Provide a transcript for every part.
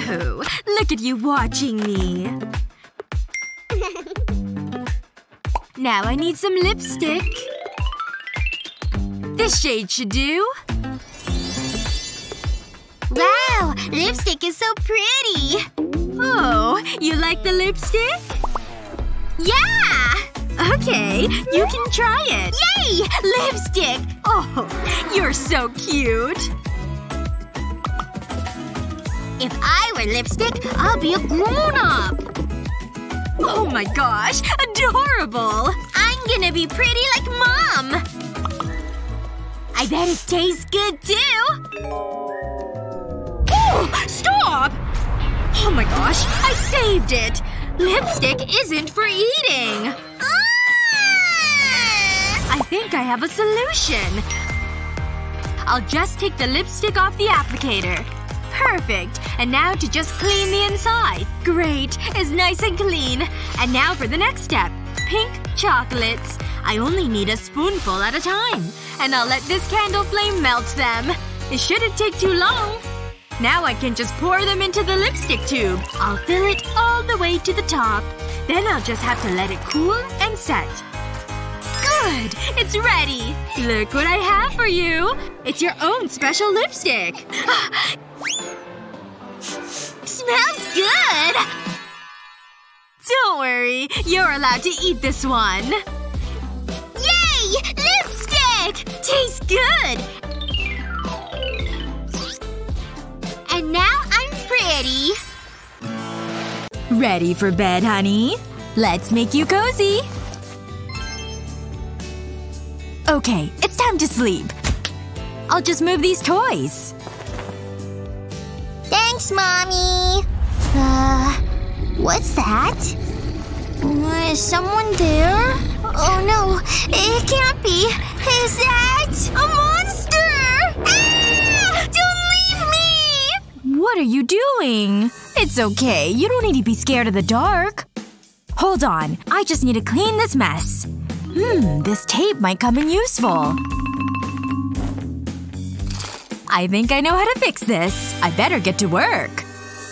Oh, look at you watching me. Now I need some lipstick. This shade should do. Wow! Lipstick is so pretty! Oh, you like the lipstick? Yeah! Okay, you can try it. Yay! Lipstick! Oh, you're so cute. If I wear lipstick, I'll be a grown-up! Oh my gosh! Adorable! I'm gonna be pretty like Mom! I bet it tastes good, too! Oh! Stop! Oh my gosh! I saved it! Lipstick isn't for eating! I think I have a solution. I'll just take the lipstick off the applicator. Perfect. And now to just clean the inside. Great. It's nice and clean. And now for the next step. Pink chocolates. I only need a spoonful at a time. And I'll let this candle flame melt them. It shouldn't take too long. Now I can just pour them into the lipstick tube. I'll fill it all the way to the top. Then I'll just have to let it cool and set. Good! It's ready! Look what I have for you! It's your own special lipstick! Smells good! Don't worry, you're allowed to eat this one. Yay! Lipstick! Tastes good! And now I'm pretty. Ready for bed, honey? Let's make you cozy. Okay, it's time to sleep. I'll just move these toys. Thanks, Mommy! What's that? Is someone there? Oh no, it can't be. Is that… a monster? Ah! Don't leave me! What are you doing? It's okay. You don't need to be scared of the dark. Hold on. I just need to clean this mess. This tape might come in useful. I think I know how to fix this. I better get to work.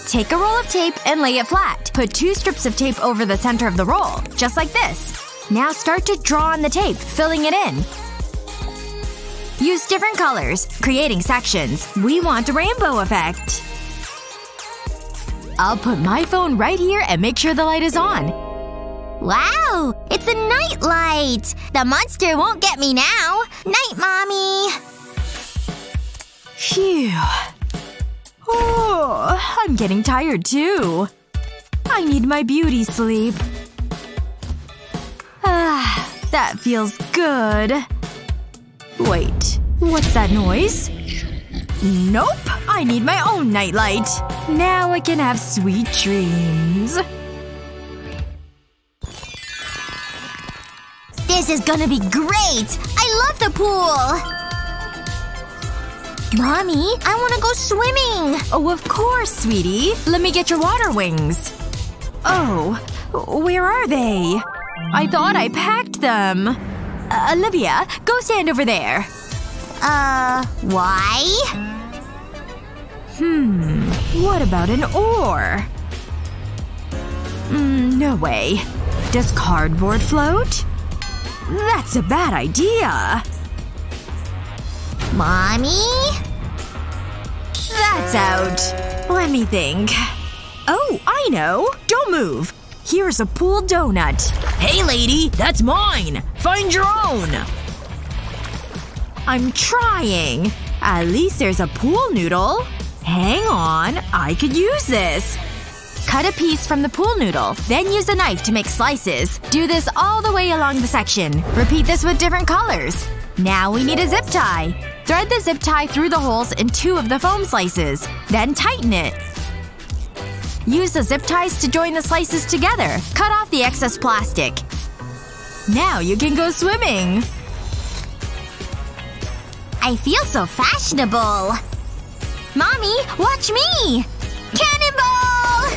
Take a roll of tape and lay it flat. Put 2 strips of tape over the center of the roll. Just like this. Now start to draw on the tape, filling it in. Use different colors, creating sections. We want a rainbow effect. I'll put my phone right here and make sure the light is on. Wow! It's a night light! The monster won't get me now! Night, Mommy! Phew. Oh, I'm getting tired, too. I need my beauty sleep. Ah, that feels good. Wait. What's that noise? Nope! I need my own nightlight. Now I can have sweet dreams. This is gonna be great! I love the pool! Mommy, I wanna go swimming! Oh, of course, sweetie. Let me get your water wings. Oh. Where are they? I thought I packed them. Olivia, go stand over there. Why? What about an oar? No way. Does cardboard float? That's a bad idea. Mommy? That's out. Let me think. Oh, I know. Don't move. Here's a pool donut. Hey, lady. That's mine. Find your own. I'm trying. At least there's a pool noodle. Hang on. I could use this. Cut a piece from the pool noodle. Then use a knife to make slices. Do this all the way along the section. Repeat this with different colors. Now we need a zip tie. Thread the zip tie through the holes in 2 of the foam slices. Then tighten it. Use the zip ties to join the slices together. Cut off the excess plastic. Now you can go swimming. I feel so fashionable. Mommy, watch me! Cannonball!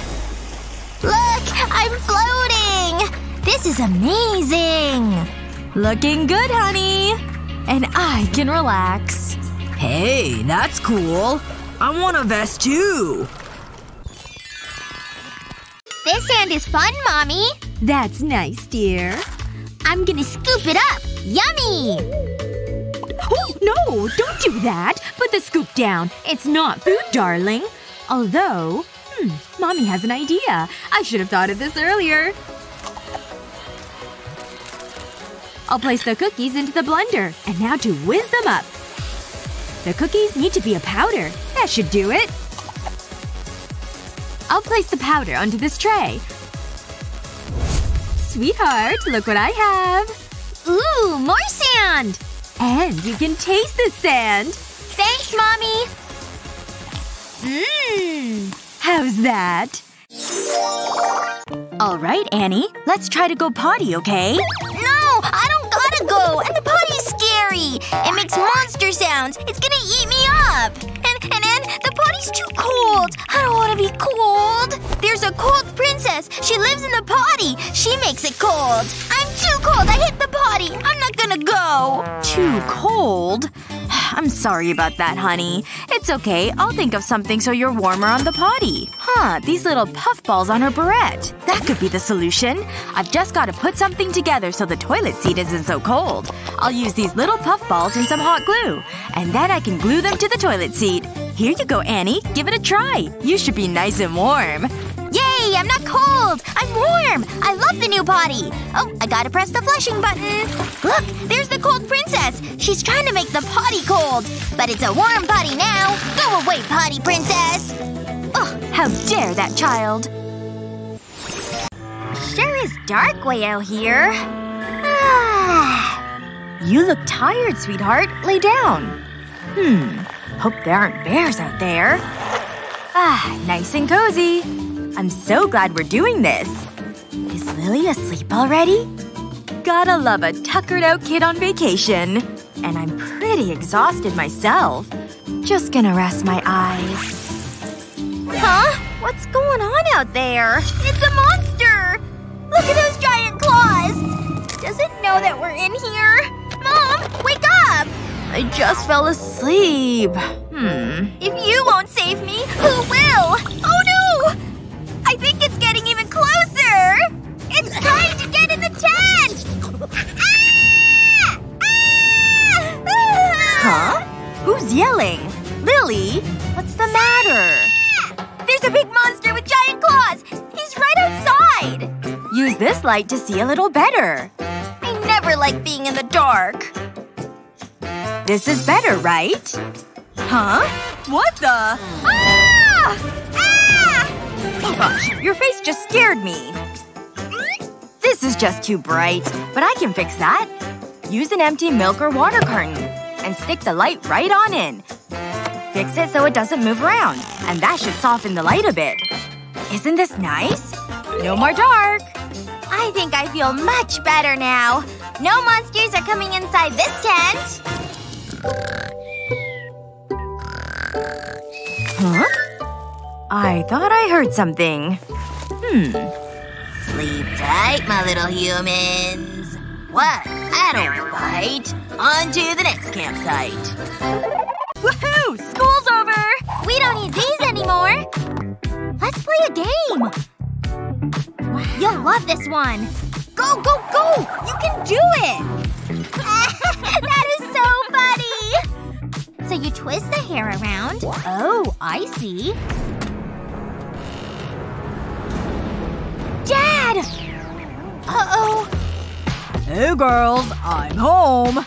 Look! I'm floating! This is amazing! Looking good, honey! And I can relax. Hey, that's cool. I want a vest, too. stand is fun, Mommy! That's nice, dear. I'm gonna scoop it up! Yummy! Oh, no! Don't do that! Put the scoop down. It's not food, darling. Although… Mommy has an idea. I should have thought of this earlier. I'll place the cookies into the blender. And now to whiz them up. The cookies need to be a powder. That should do it. I'll place the powder onto this tray. Sweetheart, look what I have! Ooh, more sand! And you can taste the sand! Thanks, Mommy! Mmm! How's that? Alright, Annie. Let's try to go potty, okay? No! I don't gotta go! And the potty's scary! It makes monster sounds! It's gonna eat me up! And the potty's too cold! I don't wanna be cold! There's a cold princess! She lives in the potty! She makes it cold! I'm too cold! I hit the potty! I'm not gonna go! Too cold? I'm sorry about that, honey. It's okay. I'll think of something so you're warmer on the potty. Huh, these little puffballs on her barrette. That could be the solution. I've just gotta put something together so the toilet seat isn't so cold. I'll use these little puffballs and some hot glue. And then I can glue them to the toilet seat. Here you go, Annie. Give it a try. You should be nice and warm. Yay! I'm not cold! I'm warm! I love the new potty! Oh, I gotta press the flushing button. Look! There's the cold princess! She's trying to make the potty cold! But it's a warm potty now! Go away, potty princess! Ugh! How dare that child! Sure is dark way out here. You look tired, sweetheart. Lay down. Hope there aren't bears out there. Nice and cozy. I'm so glad we're doing this. Is Lily asleep already? Gotta love a tuckered-out kid on vacation. And I'm pretty exhausted myself. Just gonna rest my eyes. Huh? What's going on out there? It's a monster! Look at those giant claws! Does it know that we're in here? Mom! Wake up! I just fell asleep. If you won't save me, who will? Oh no! I think it's getting even closer! It's trying to get in the tent! Ah! Ah! Ah! Huh? Who's yelling? Lily? What's the matter? Ah! There's a big monster with giant claws! He's right outside! Use this light to see a little better. I never like being in the dark. This is better, right? Huh? What the… Ah! Oh gosh, your face just scared me. This is just too bright. But I can fix that. Use an empty milk or water carton. And stick the light right on in. Fix it so it doesn't move around. And that should soften the light a bit. Isn't this nice? No more dark. I think I feel much better now. No monsters are coming inside this tent. Huh? I thought I heard something. Sleep tight, my little humans. What? I don't bite. On to the next campsite. Woohoo! School's over! We don't need these anymore. Let's play a game. Wow. You'll love this one. Go, go, go! You can do it! That is so funny! So you twist the hair around. Oh, I see. Dad! Uh-oh. Hey, girls. I'm home.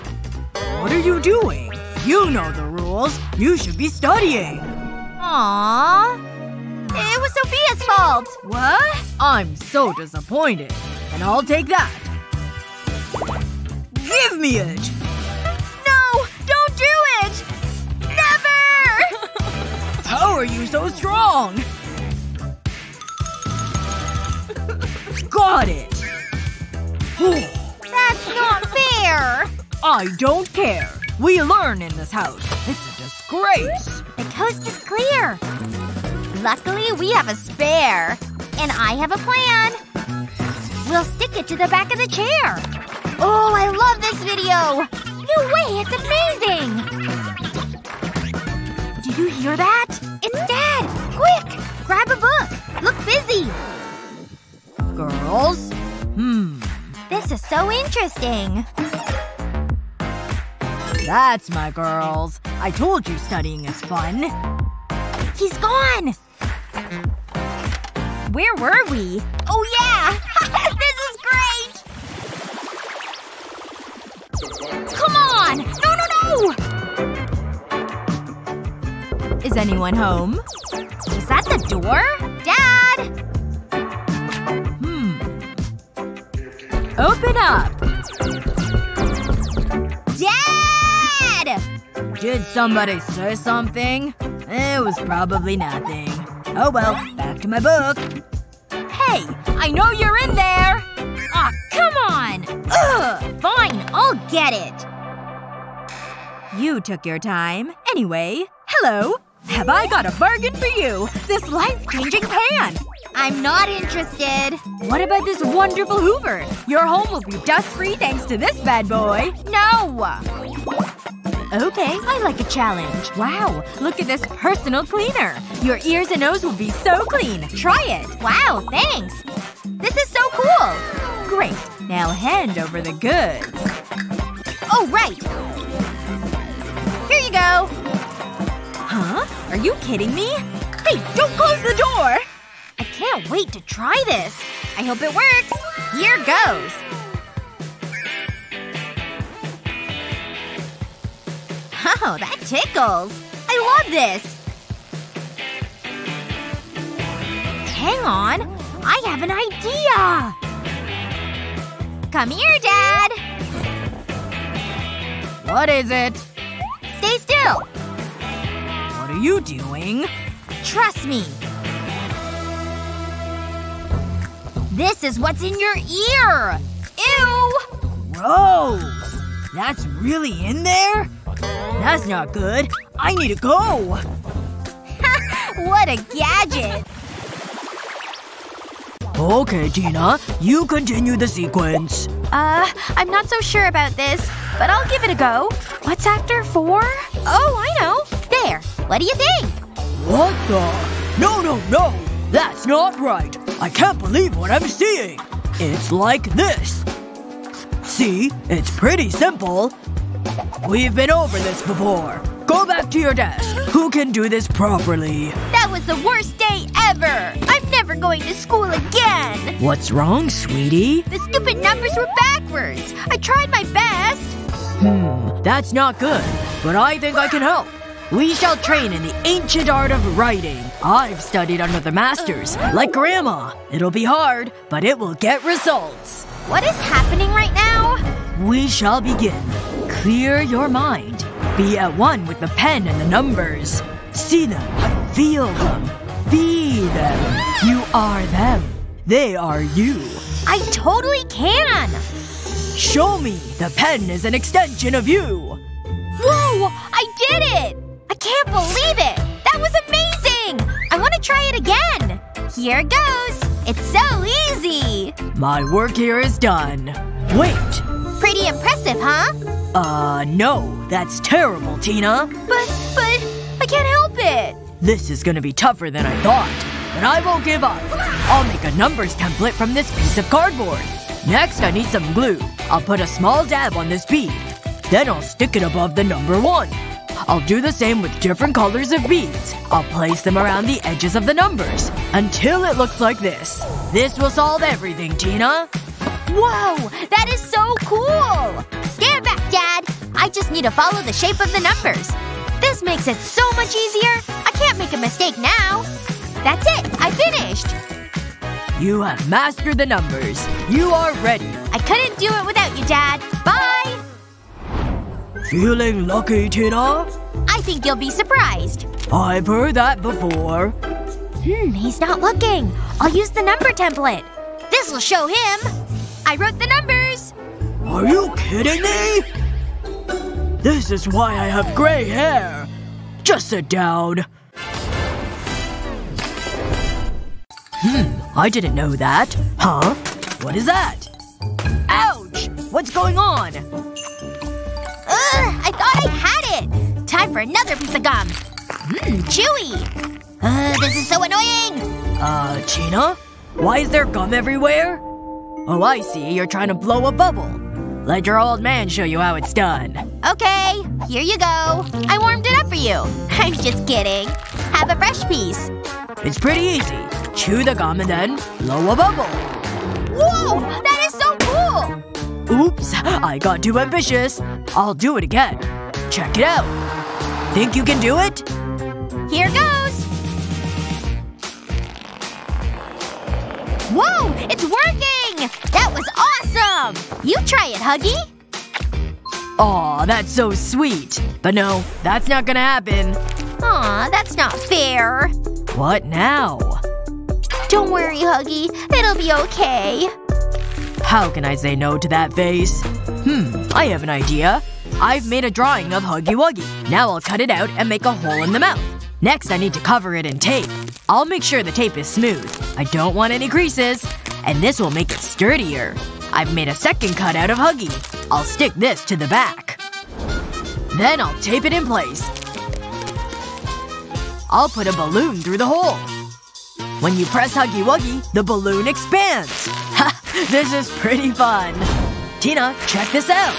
What are you doing? You know the rules. You should be studying. Aww. It was Sophia's fault. What? I'm so disappointed. And I'll take that. Give me it! No! Don't do it! Never! How are you so strong? Got it! That's not fair! I don't care. We learn in this house. It's a disgrace. The coast is clear. Luckily, we have a spare. And I have a plan. We'll stick it to the back of the chair. Oh, I love this video! No way, it's amazing! Do you hear that? It's Dad! Quick! Grab a book. Look busy. so interesting. That's my girls. I told you studying is fun. He's gone! Where were we? Oh yeah! This is great! Come on! No! Is anyone home? Is that the door? Dad! Open up! Dad! Did somebody say something? It was probably nothing. Oh well, back to my book. Hey! I know you're in there! Aw, come on! Ugh! Fine, I'll get it! You took your time. Anyway. Hello! Have I got a bargain for you! This life-changing pan! I'm not interested. What about this wonderful Hoover? Your home will be dust-free thanks to this bad boy. No! Okay, I like a challenge. Wow, look at this personal cleaner. Your ears and nose will be so clean. Try it. Wow, thanks. This is so cool. Great. Now hand over the goods. Oh, right. Here you go. Huh? Are you kidding me? Hey, don't close the door! I can't wait to try this! I hope it works! Here goes! Oh, that tickles! I love this! Hang on! I have an idea! Come here, Dad! What is it? Stay still! What are you doing? Trust me! This is what's in your ear! Ew! Gross! That's really in there? That's not good. I need to go! What a gadget! Okay, Tina. You continue the sequence. I'm not so sure about this. But I'll give it a go. What's after 4? Oh, I know. There. What do you think? What the? No, no, no! That's not right! I can't believe what I'm seeing! It's like this. See? It's pretty simple. We've been over this before. Go back to your desk. Who can do this properly? That was the worst day ever! I'm never going to school again! What's wrong, sweetie? The stupid numbers were backwards! I tried my best! That's not good. But I think I can help. We shall train in the ancient art of writing. I've studied under the masters, like Grandma. It'll be hard, but it will get results. What is happening right now? We shall begin. Clear your mind. Be at one with the pen and the numbers. See them. Feel them. Be them. You are them. They are you. I totally can! Show me! The pen is an extension of you! Whoa! I did it! I can't believe it! That was amazing! I want to try it again! Here goes! It's so easy! My work here is done. Wait! Pretty impressive, huh? No. That's terrible, Tina. But… I can't help it. This is gonna be tougher than I thought. But I won't give up. I'll make a numbers template from this piece of cardboard. Next, I need some glue. I'll put a small dab on this bead. Then I'll stick it above the number 1. I'll do the same with different colors of beads. I'll place them around the edges of the numbers. Until it looks like this. This will solve everything, Tina. Whoa! That is so cool! Stand back, Dad! I just need to follow the shape of the numbers. This makes it so much easier. I can't make a mistake now. That's it! I finished! You have mastered the numbers. You are ready. I couldn't do it without you, Dad. Bye! Feeling lucky, Tina? I think you'll be surprised. I've heard that before. He's not looking. I'll use the number template. This'll show him. I wrote the numbers. Are you kidding me? This is why I have gray hair. Just sit down. I didn't know that. Huh? What is that? Ouch! What's going on? Ugh! I thought I had it! Time for another piece of gum. Chewy! This is so annoying! Tina? Why is there gum everywhere? Oh, I see. You're trying to blow a bubble. Let your old man show you how it's done. Okay. Here you go. I warmed it up for you. I'm just kidding. Have a fresh piece. It's pretty easy. Chew the gum and then blow a bubble. Whoa! That is so cool! Oops. I got too ambitious. I'll do it again. Check it out. Think you can do it? Here goes! Whoa! It's working! That was awesome! You try it, Huggy. Aw, that's so sweet. But no, that's not gonna happen. Aw, that's not fair. What now? Don't worry, Huggy. It'll be okay. How can I say no to that face? I have an idea. I've made a drawing of Huggy Wuggy. Now I'll cut it out and make a hole in the mouth. Next, I need to cover it in tape. I'll make sure the tape is smooth. I don't want any creases. And this will make it sturdier. I've made a second cutout of Huggy. I'll stick this to the back. Then I'll tape it in place. I'll put a balloon through the hole. When you press Huggy Wuggy, the balloon expands. Ha! This is pretty fun. Tina, check this out.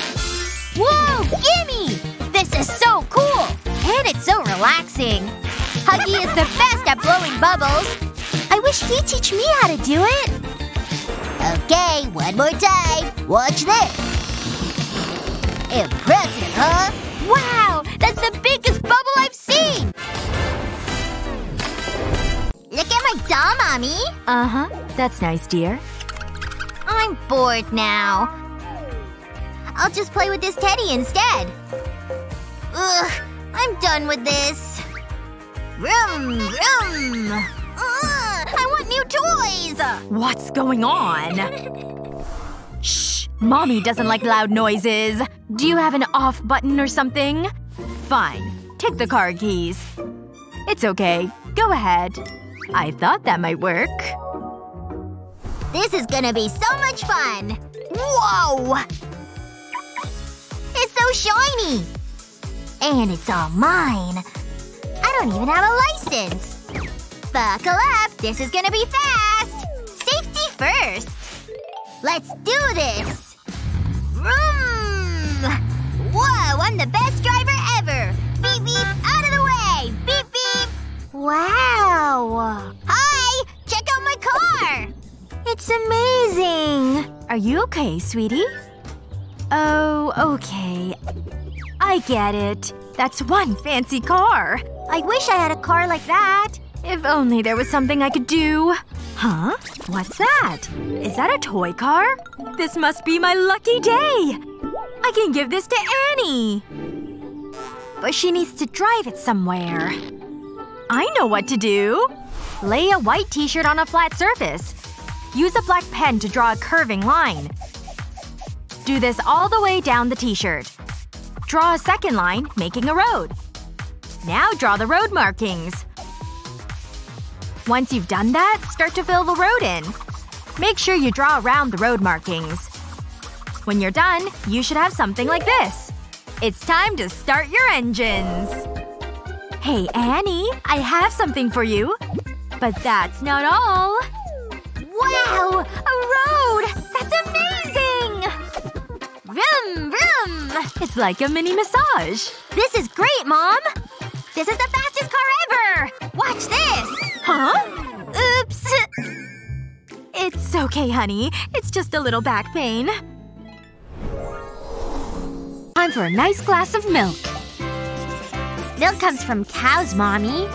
Whoa! Gimme! This is so cool! And it's so relaxing. Huggy is the best at blowing bubbles. I wish he'd teach me how to do it. Okay, one more time. Watch this. Impressive, huh? Wow! That's the biggest bubble I've seen! Look at my doll, Mommy! Uh-huh. That's nice, dear. I'm bored now. I'll just play with this teddy instead. Ugh. I'm done with this. Vroom, vroom. Ugh, I want new toys! What's going on? Shh. Mommy doesn't like loud noises. Do you have an off button or something? Fine. Take the car keys. It's okay. Go ahead. I thought that might work. This is gonna be so much fun! Whoa! It's so shiny! And it's all mine. I don't even have a license. Buckle up! This is gonna be fast! Safety first! Let's do this! Vroom! Whoa! I'm the best driver ever! Beep beep! Out of the way! Beep beep! Wow! Hi! Check out my car! It's amazing! Are you okay, sweetie? Oh, okay. I get it. That's one fancy car. I wish I had a car like that. If only there was something I could do. Huh? What's that? Is that a toy car? This must be my lucky day! I can give this to Annie! But she needs to drive it somewhere. I know what to do. Lay a white t-shirt on a flat surface. Use a black pen to draw a curving line. Do this all the way down the t-shirt. Draw a second line, making a road. Now draw the road markings. Once you've done that, start to fill the road in. Make sure you draw around the road markings. When you're done, you should have something like this. It's time to start your engines! Hey, Annie! I have something for you. But that's not all. Wow! A road! That's amazing! Vroom, vroom! It's like a mini massage. This is great, Mom! This is the fastest car ever! Watch this! Huh? Oops. It's okay, honey. It's just a little back pain. Time for a nice glass of milk. Milk comes from cows, Mommy.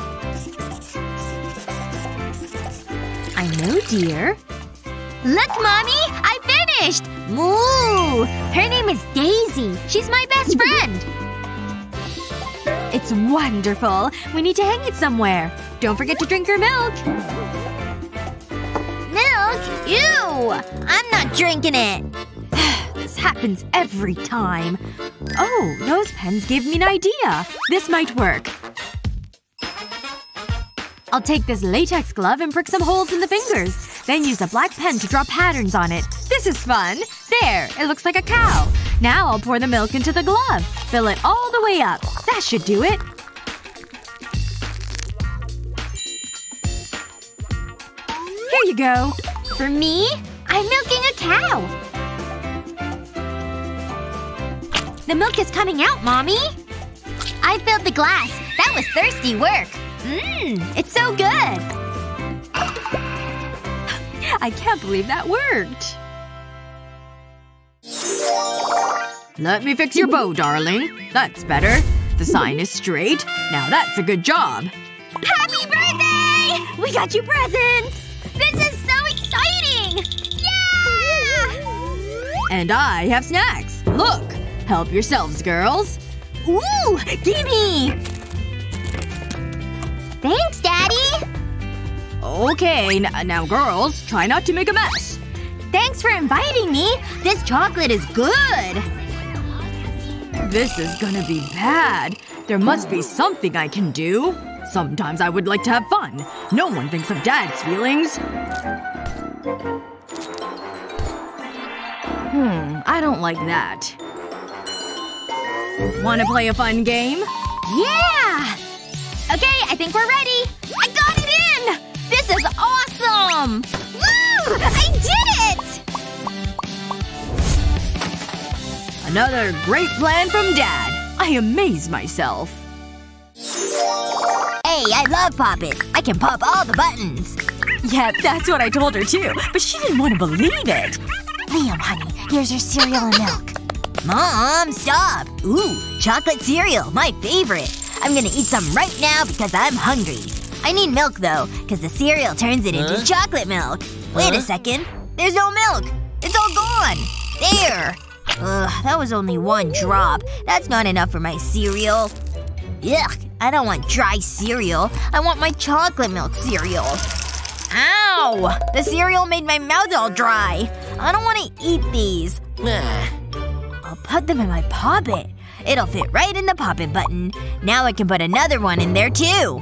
I know, dear. Look, Mommy! I finished! Moo! Her name is Daisy. She's my best friend. It's wonderful. We need to hang it somewhere. Don't forget to drink your milk. Milk? Ew! I'm not drinking it. This happens every time. Oh, those pens gave me an idea. This might work. I'll take this latex glove and prick some holes in the fingers. Then use a black pen to draw patterns on it. This is fun! There! It looks like a cow. Now I'll pour the milk into the glove. Fill it all the way up. That should do it. Here you go. For me? I'm milking a cow! The milk is coming out, Mommy! I filled the glass. That was thirsty work. Mmm, it's so good! I can't believe that worked. Let me fix your bow, darling. That's better. The sign is straight. Now that's a good job. Happy birthday! We got you presents! This is so exciting! Yeah! And I have snacks. Look! Help yourselves, girls. Ooh! Gimme! Thanks, Daddy! Okay, now girls, try not to make a mess. Thanks for inviting me! This chocolate is good! This is gonna be bad. There must be something I can do. Sometimes I would like to have fun. No one thinks of Dad's feelings. I don't like that. Wanna play a fun game? Yeah! Okay, I think we're ready! I got it in! This is awesome! Woo! I did it! Another great plan from Dad. I amaze myself. Hey, I love Poppets. I can pop all the buttons. Yep, that's what I told her too. But she didn't want to believe it. Liam, honey, here's your cereal and milk. Mom, stop! Ooh, chocolate cereal, my favorite. I'm gonna eat some right now because I'm hungry. I need milk though, because the cereal turns it into chocolate milk. Wait a second. There's no milk! It's all gone! There! Ugh, that was only one drop. That's not enough for my cereal. Yuck, I don't want dry cereal. I want my chocolate milk cereal. Ow! The cereal made my mouth all dry. I don't want to eat these. Ugh. I'll put them in my Poppet. It'll fit right in the Poppet button. Now I can put another one in there, too.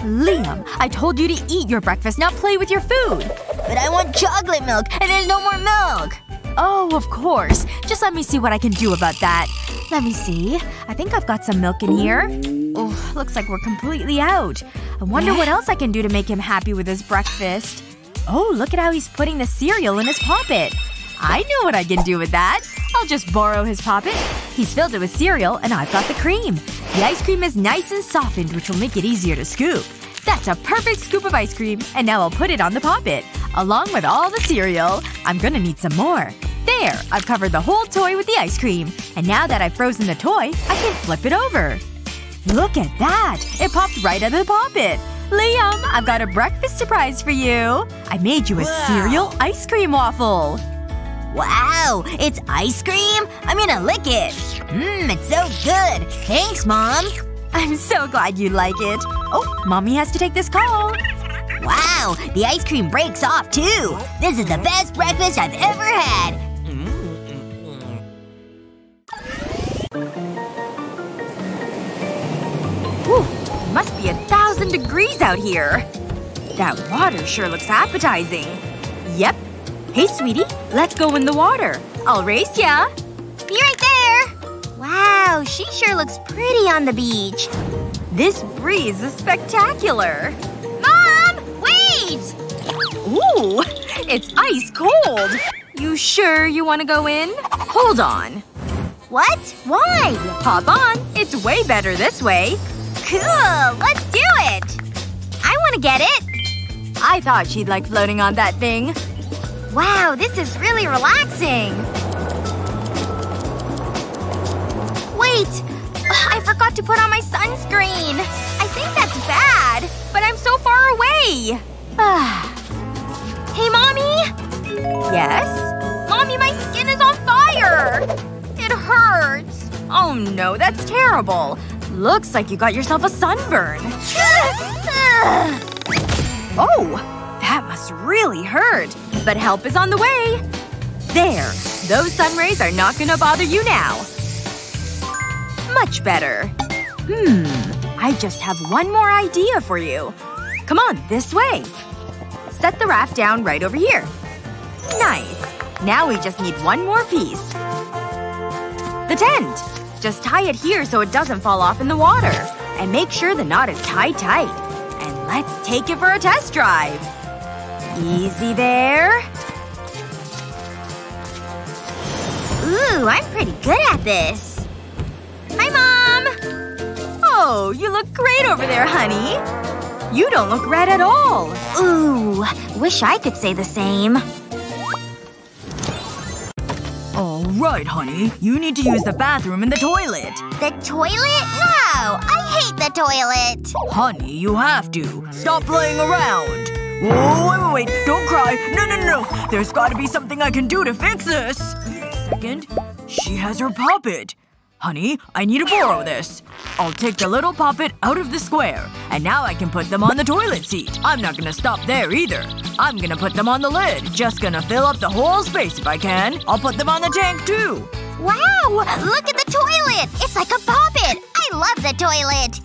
Liam, I told you to eat your breakfast, not play with your food. But I want chocolate milk, and there's no more milk! Oh, of course. Just let me see what I can do about that. Let me see. I think I've got some milk in here. Oh, looks like we're completely out. I wonder what else I can do to make him happy with his breakfast. Oh, look at how he's putting the cereal in his Poppet. I know what I can do with that. I'll just borrow his Poppet. He's filled it with cereal, and I've got the cream. The ice cream is nice and softened, which will make it easier to scoop. That's a perfect scoop of ice cream, and now I'll put it on the Poppet. Along with all the cereal. I'm gonna need some more. There! I've covered the whole toy with the ice cream. And now that I've frozen the toy, I can flip it over. Look at that! It popped right out of the Poppet! Liam, I've got a breakfast surprise for you! I made you a cereal ice cream waffle! Wow! It's ice cream? I'm gonna lick it! Mmm, it's so good! Thanks, Mom! I'm so glad you like it. Oh, Mommy has to take this call. Wow! The ice cream breaks off, too! This is the best breakfast I've ever had! Whew! It must be 1,000 degrees out here. That water sure looks appetizing. Yep. Hey, sweetie. Let's go in the water. I'll race ya! Be right there! Wow, she sure looks pretty on the beach. This breeze is spectacular. Mom! Wait! Ooh! It's ice cold! You sure you want to go in? Hold on. What? Why? Hop on. It's way better this way. Cool! Let's do it! I want to get it! I thought she'd like floating on that thing. Wow, this is really relaxing. Wait! I forgot to put on my sunscreen. I think that's bad. But I'm so far away. Hey, Mommy? Yes? Mommy, my skin is on fire! It hurts. Oh no, that's terrible. Looks like you got yourself a sunburn. Oh! That must really hurt. But help is on the way. There. Those sun rays are not gonna bother you now. Much better. I just have one more idea for you. Come on, this way. Set the raft down right over here. Nice. Now we just need one more piece. The tent. Just tie it here so it doesn't fall off in the water. And make sure the knot is tied tight. And let's take it for a test drive. Easy there. Ooh, I'm pretty good at this. Hi, Mom! Oh, you look great over there, honey. You don't look red at all. Ooh, wish I could say the same. Alright, honey. You need to use the bathroom and the toilet. The toilet? No! I hate the toilet! Honey, you have to. Stop playing around. Whoa, wait, wait. Don't cry. No, no, no. There's gotta be something I can do to fix this. Second, she has her puppet. Honey, I need to borrow this. I'll take the little puppet out of the square. And now I can put them on the toilet seat. I'm not gonna stop there either. I'm gonna put them on the lid. Just gonna fill up the whole space if I can. I'll put them on the tank too. Wow! Look at the toilet! It's like a puppet! I love the toilet!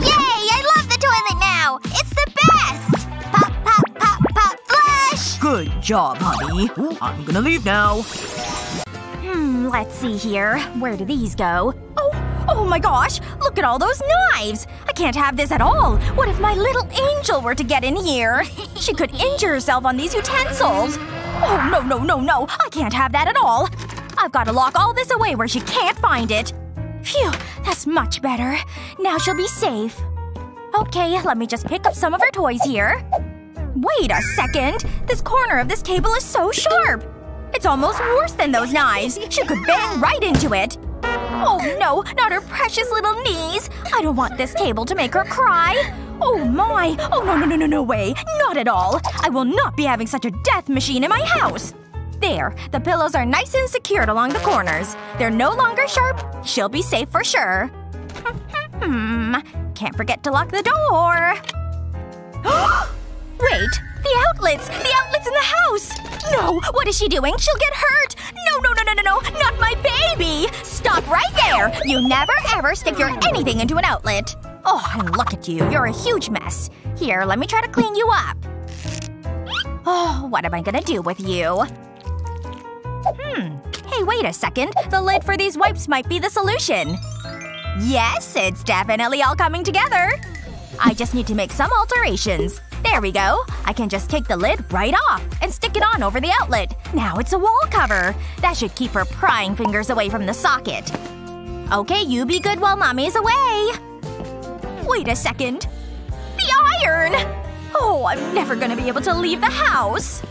Yay! I love the toilet now! It's the best! Pop, pop, pop, pop, flush! Good job, honey. Ooh, I'm gonna leave now. Let's see here. Where do these go? Oh! Oh my gosh! Look at all those knives! I can't have this at all! What if my little angel were to get in here? She could injure herself on these utensils! Oh no no no no! I can't have that at all! I've gotta lock all this away where she can't find it! Phew! That's much better. Now she'll be safe. Okay, let me just pick up some of her toys here. Wait a second! This corner of this table is so sharp! It's almost worse than those knives! She could bang right into it! Oh no, not her precious little knees! I don't want this table to make her cry! Oh my! Oh no no no no no way! Not at all! I will not be having such a death machine in my house! There. The pillows are nice and secured along the corners. They're no longer sharp. She'll be safe for sure. Can't forget to lock the door. Wait! The outlets! The outlets in the house! No! What is she doing? She'll get hurt! No, no, no, no, no, no! Not my baby! Stop right there! You never ever stick your anything into an outlet. Oh, and look at you. You're a huge mess. Here, let me try to clean you up. Oh, what am I gonna do with you? Hey, wait a second. The lid for these wipes might be the solution. Yes, it's definitely all coming together. I just need to make some alterations. There we go. I can just take the lid right off and stick it on over the outlet. Now it's a wall cover. That should keep her prying fingers away from the socket. Okay, you be good while Mommy's away. Wait a second. The iron! Oh, I'm never gonna be able to leave the house.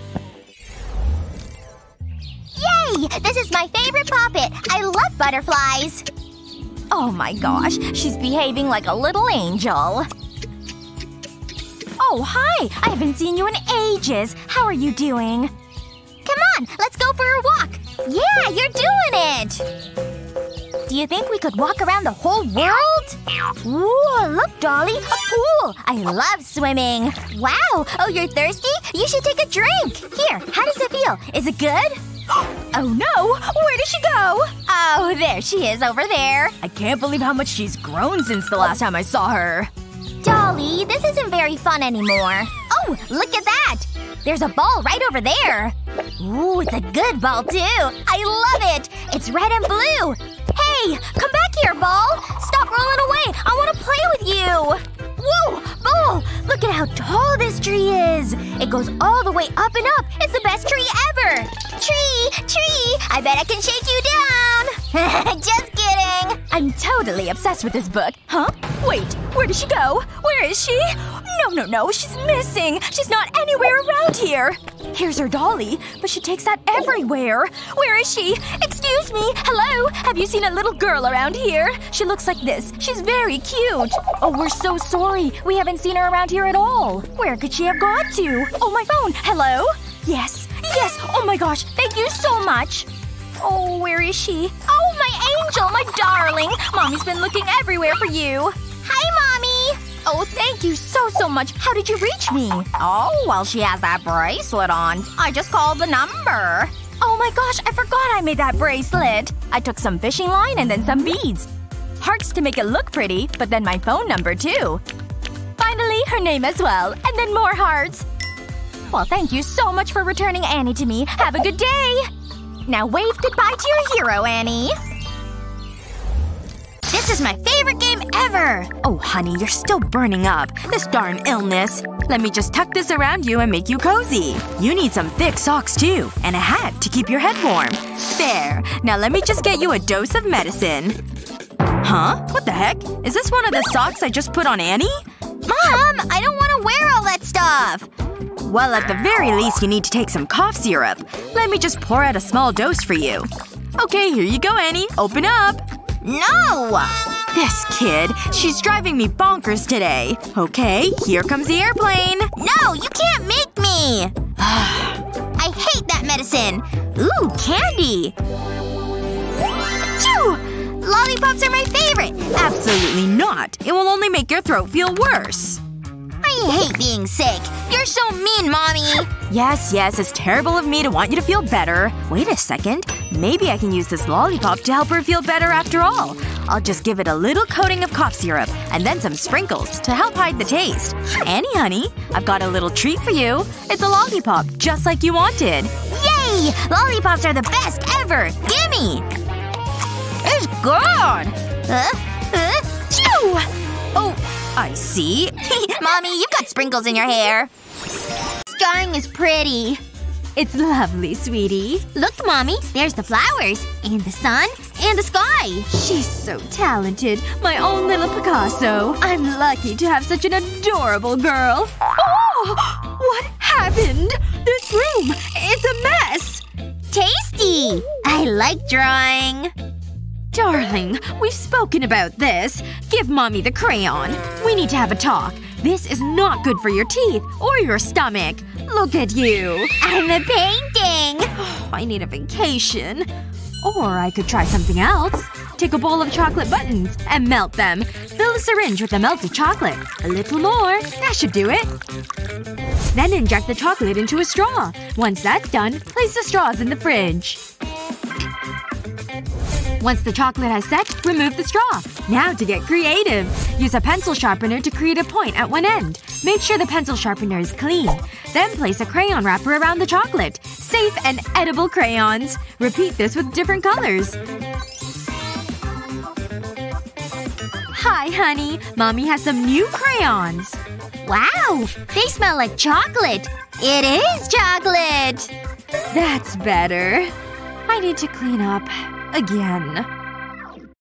Yay! This is my favorite puppet. I love butterflies. Oh my gosh. She's behaving like a little angel. Oh, hi! I haven't seen you in ages. How are you doing? Come on, let's go for a walk. Yeah, you're doing it! Do you think we could walk around the whole world? Whoa, look, Dolly! A pool! I love swimming! Wow! Oh, you're thirsty? You should take a drink! Here, how does it feel? Is it good? Oh no! Where did she go? Oh, there she is over there. I can't believe how much she's grown since the last time I saw her. Dolly, this isn't very fun anymore. Oh, look at that! There's a ball right over there! Ooh, it's a good ball, too! I love it! It's red and blue! Hey! Come back here, ball! Stop rolling away! I want to play with you! Whoa! Ball! Look at how tall this tree is! It goes all the way up and up! It's the best tree ever! Tree! Tree! I bet I can shake you down! Just kidding! I'm totally obsessed with this book. Huh? Wait. Where did she go? Where is she? No, no, no. She's missing. She's not anywhere around here. Here's her dolly, but she takes that everywhere. Where is she? Excuse me. Hello? Have you seen a little girl around here? She looks like this. She's very cute. Oh, we're so sorry. We haven't seen her around here at all. Where could she have gone to? Oh, my phone. Hello? Yes. Yes. Oh my gosh. Thank you so much. Oh, where is she? Oh, my angel! My darling! Mommy's been looking everywhere for you. Hi, Mommy! Oh, thank you so, so much. How did you reach me? Oh, well, she has that bracelet on. I just called the number. Oh my gosh, I forgot I made that bracelet. I took some fishing line and then some beads. Hearts to make it look pretty, but then my phone number, too. Finally, her name as well. And then more hearts. Well, thank you so much for returning Annie to me. Have a good day! Now wave goodbye to your hero, Annie. This This is my favorite game ever! Oh, honey, you're still burning up. This darn illness. Let me just tuck this around you and make you cozy. You need some thick socks, too. And a hat to keep your head warm. There. Now let me just get you a dose of medicine. Huh? What the heck? Is this one of the socks I just put on Annie? Mom! I don't want to wear all that stuff! Well, at the very least you need to take some cough syrup. Let me just pour out a small dose for you. Okay, here you go, Annie. Open up! No! This kid. She's driving me bonkers today. Okay, here comes the airplane. No! You can't make me! I hate that medicine! Ooh, candy! Achoo! Lollipops are my favorite! Absolutely not. It will only make your throat feel worse. I hate being sick. You're so mean, Mommy! Yes, yes. It's terrible of me to want you to feel better. Wait a second. Maybe I can use this lollipop to help her feel better after all. I'll just give it a little coating of cough syrup and then some sprinkles to help hide the taste. Annie, honey, I've got a little treat for you. It's a lollipop, just like you wanted. Yay! Lollipops are the best ever! Gimme! It's gone! Chew! Oh, I see. Mommy, you've got sprinkles in your hair. Scarring is pretty. It's lovely, sweetie. Look, Mommy. There's the flowers. And the sun. And the sky. She's so talented. My own little Picasso. I'm lucky to have such an adorable girl. Oh! What happened? This room. It's a mess. Tasty! I like drawing. Darling, we've spoken about this. Give Mommy the crayon. We need to have a talk. This is not good for your teeth or your stomach. Look at you. I'm a painting! Oh, I need a vacation. Or I could try something else. Take a bowl of chocolate buttons and melt them. Fill a syringe with the melted chocolate. A little more. That should do it. Then inject the chocolate into a straw. Once that's done, place the straws in the fridge. Once the chocolate has set, remove the straw. Now to get creative. Use a pencil sharpener to create a point at one end. Make sure the pencil sharpener is clean. Then place a crayon wrapper around the chocolate. Safe and edible crayons. Repeat this with different colors. Hi, honey. Mommy has some new crayons. Wow! They smell like chocolate! It is chocolate! That's better. I need to clean up. Again.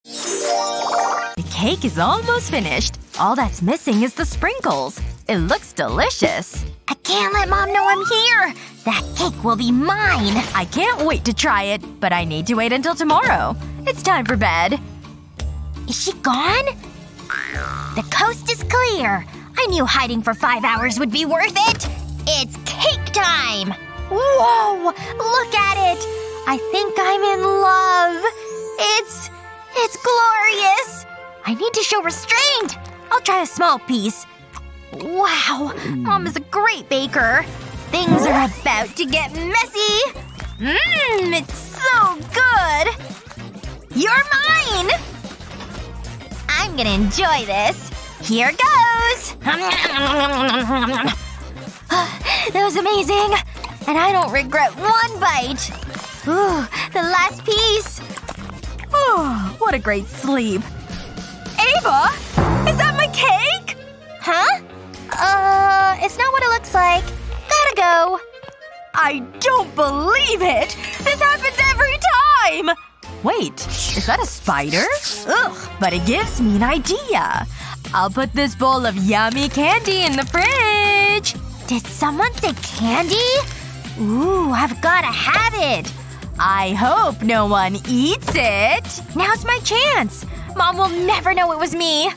The cake is almost finished. All that's missing is the sprinkles. It looks delicious. I can't let Mom know I'm here! That cake will be mine! I can't wait to try it, but I need to wait until tomorrow. It's time for bed. Is she gone? The coast is clear. I knew hiding for 5 hours would be worth it. It's cake time! Whoa! Look at it! I think I'm in love. It's glorious. I need to show restraint. I'll try a small piece. Wow. Mom is a great baker. Things are about to get messy. Mmm. It's so good. You're mine. I'm gonna enjoy this. Here goes. That was amazing. And I don't regret one bite. Ooh, the last piece! Oh, what a great sleep. Ava? Is that my cake? Huh? It's not what it looks like. Gotta go. I don't believe it! This happens every time! Wait, is that a spider? Ugh, but it gives me an idea. I'll put this bowl of yummy candy in the fridge! Did someone say candy? Ooh, I've gotta have it! I hope no one eats it! Now's my chance! Mom will never know it was me!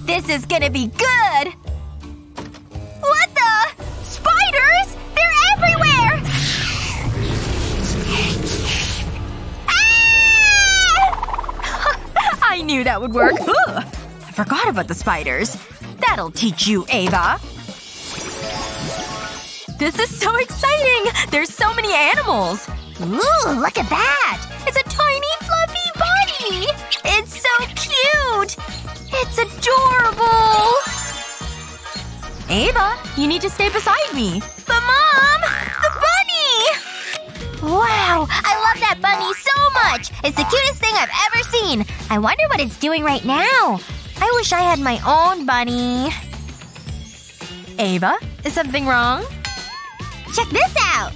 This is gonna be good! What the? Spiders? They're everywhere! Ah! I knew that would work. Ooh, I forgot about the spiders. That'll teach you, Ava. This is so exciting! There's so many animals! Ooh, look at that! It's a tiny fluffy body! It's so cute! It's adorable! Ava, you need to stay beside me. But Mom! The bunny! Wow! I love that bunny so much! much! It's the cutest thing I've ever seen! I wonder what it's doing right now. I wish I had my own bunny. Ava? Is something wrong? Check this out!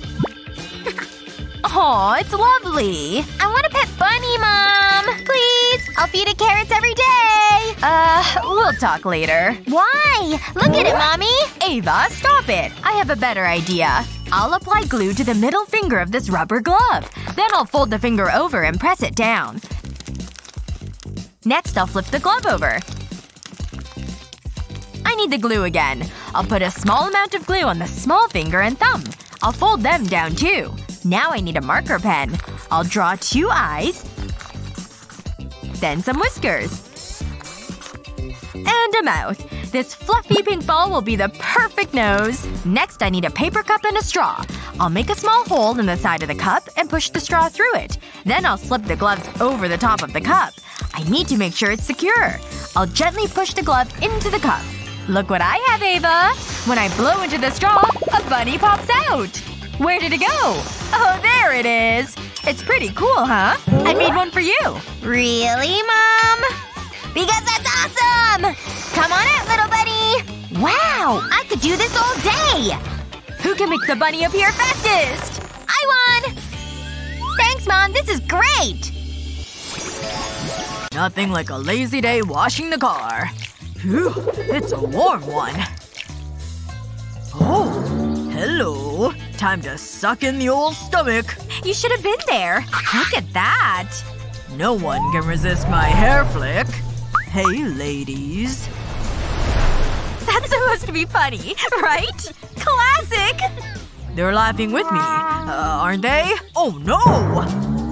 Aw, it's lovely! I want a pet bunny, Mom! Please! I'll feed it carrots every day! We'll talk later. Why? Look at it, Mommy! Ava, stop it! I have a better idea. I'll apply glue to the middle finger of this rubber glove. Then I'll fold the finger over and press it down. Next, I'll flip the glove over. I need the glue again. I'll put a small amount of glue on the small finger and thumb. I'll fold them down, too. Now I need a marker pen. I'll draw two eyes, then some whiskers, and a mouth. This fluffy pink ball will be the perfect nose. Next, I need a paper cup and a straw. I'll make a small hole in the side of the cup and push the straw through it. Then I'll slip the gloves over the top of the cup. I need to make sure it's secure. I'll gently push the glove into the cup. Look what I have, Ava! When I blow into the straw, a bunny pops out! Where did it go? Oh, there it is! It's pretty cool, huh? I made one for you! Really, Mom? Because that's awesome! Come on out, little bunny! Wow! I could do this all day! Who can make the bunny appear fastest? I won! Thanks, Mom! This is great! Nothing like a lazy day washing the car. Phew, it's a warm one. Oh, hello. Time to suck in the old stomach. You should have been there. Look at that. No one can resist my hair flick. Hey, ladies. That's supposed to be funny, right? Classic! They're laughing with me, aren't they? Oh no!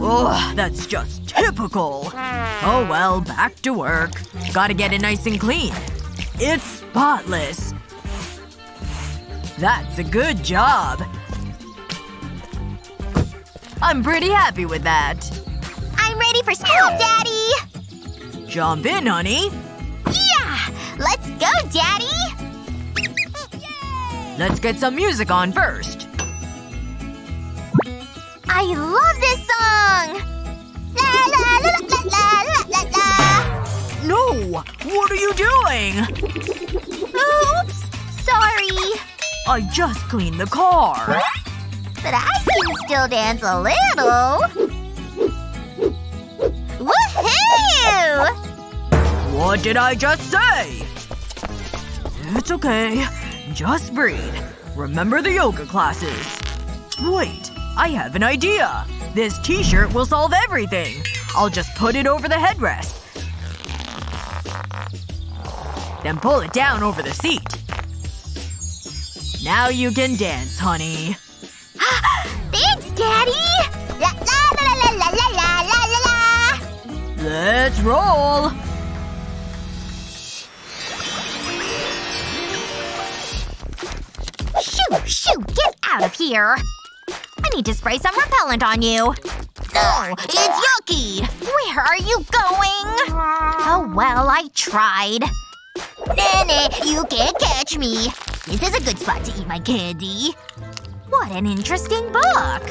Ugh, that's just typical. Oh well, back to work. Gotta get it nice and clean. It's spotless. That's a good job. I'm pretty happy with that. I'm ready for school, Daddy! Jump in, honey. Yeah! Let's go, Daddy! Yay! Let's get some music on first. I love this song! La, la, la, la, la, la, la, la. No! What are you doing? Oops! Sorry. I just cleaned the car. But I can still dance a little. Woohoo! What did I just say? It's okay. Just breathe. Remember the yoga classes. Wait. I have an idea! This t-shirt will solve everything! I'll just put it over the headrest. Then pull it down over the seat. Now you can dance, honey. Thanks, Daddy! La la la la la la la la la! Let's roll! Shoo! Shoo! Get out of here! I need to spray some repellent on you. No! It's yucky! Where are you going? Oh well, I tried. Nene, you can't catch me. This is a good spot to eat my candy. What an interesting book.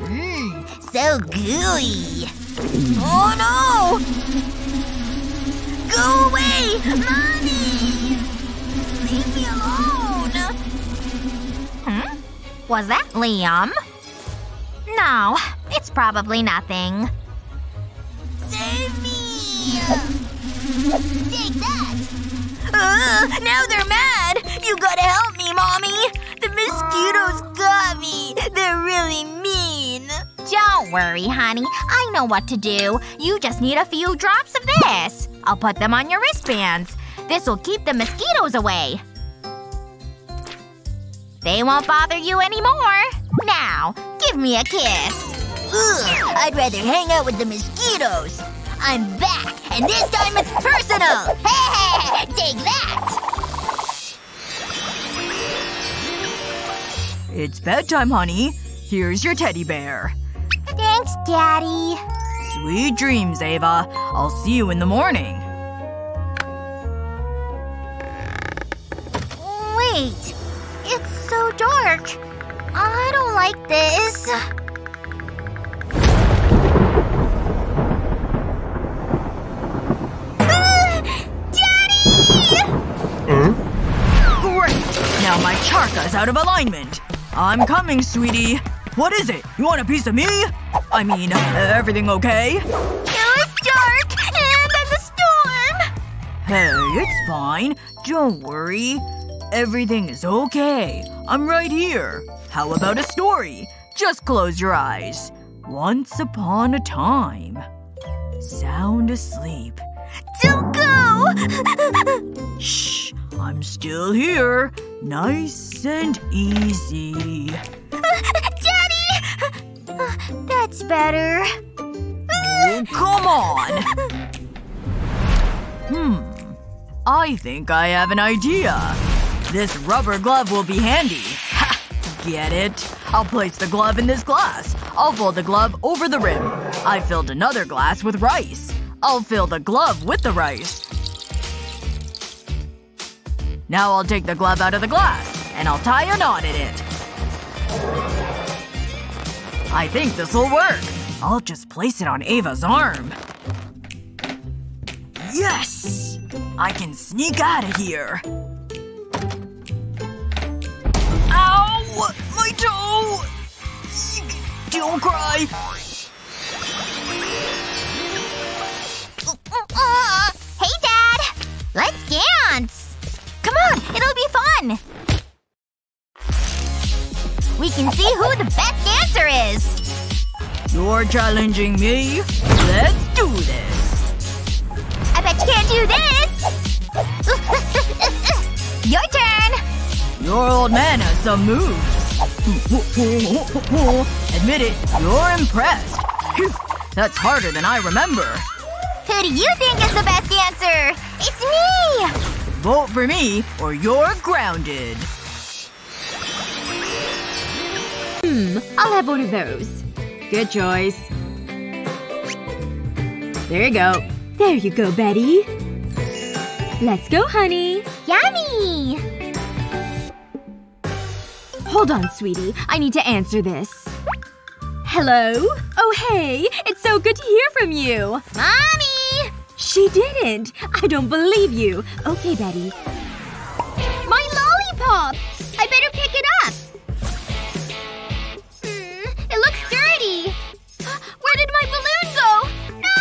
Mmm, so gooey. Oh no! Go away! Mommy! Leave me alone! Hmm? Was that Liam? No, it's probably nothing. Save me! Take that! Now they're mad! You gotta help me, Mommy! The mosquitoes got me! They're really mean! Don't worry, honey. I know what to do. You just need a few drops of this. I'll put them on your wristbands. This'll keep the mosquitoes away. They won't bother you anymore! Now, give me a kiss! Ugh, I'd rather hang out with the mosquitoes! I'm back, and this time it's personal! Hey, take that! It's bedtime, honey. Here's your teddy bear. Thanks, Daddy. Sweet dreams, Ava. I'll see you in the morning. Wait. It's so dark. I don't like this. Charka's out of alignment. I'm coming, sweetie. What is it? You want a piece of me? I mean, everything okay? It was dark, and then the storm! Hey, it's fine. Don't worry. Everything is okay. I'm right here. How about a story? Just close your eyes. Once upon a time. Sound asleep. Don't go! Shh. I'm still here. Nice and easy. Daddy! That's better. Oh, come on! I think I have an idea. This rubber glove will be handy. Ha! Get it? I'll place the glove in this glass. I'll fold the glove over the rim. I filled another glass with rice. I'll fill the glove with the rice. Now I'll take the glove out of the glass, and I'll tie a knot in it. I think this'll work. I'll just place it on Ava's arm. Yes! I can sneak out of here. Ow! My toe! Eek. Don't cry. Hey, Dad! Let's dance! Come on! It'll be fun! We can see who the best dancer is! You're challenging me? Let's do this! I bet you can't do this! Your turn! Your old man has some moves. Admit it, you're impressed. Phew, that's harder than I remember. Who do you think is the best dancer? It's me! Vote for me, or you're grounded. I'll have one of those. Good choice. There you go. There you go, Betty. Let's go, honey. Yummy! Hold on, sweetie. I need to answer this. Hello? Oh, hey. It's so good to hear from you. Mommy! She didn't! I don't believe you! Okay, Betty. My lollipop! I better pick it up! It looks dirty! Where did my balloon go? No!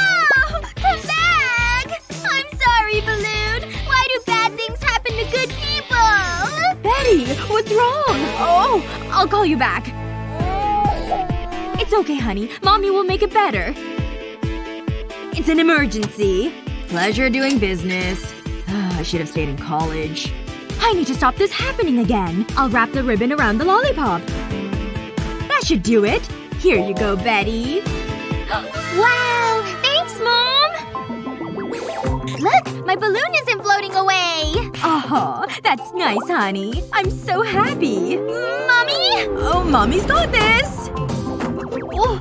Come back! I'm sorry, balloon! Why do bad things happen to good people? Betty! What's wrong? Oh! I'll call you back. It's okay, honey. Mommy will make it better. It's an emergency. Pleasure doing business. I should have stayed in college. I need to stop this happening again. I'll wrap the ribbon around the lollipop. That should do it. Here you go, Betty. Wow! Thanks, Mom! Look! My balloon isn't floating away! Oh, that's nice, honey. I'm so happy. Mommy? Oh, Mommy's got this! Oh.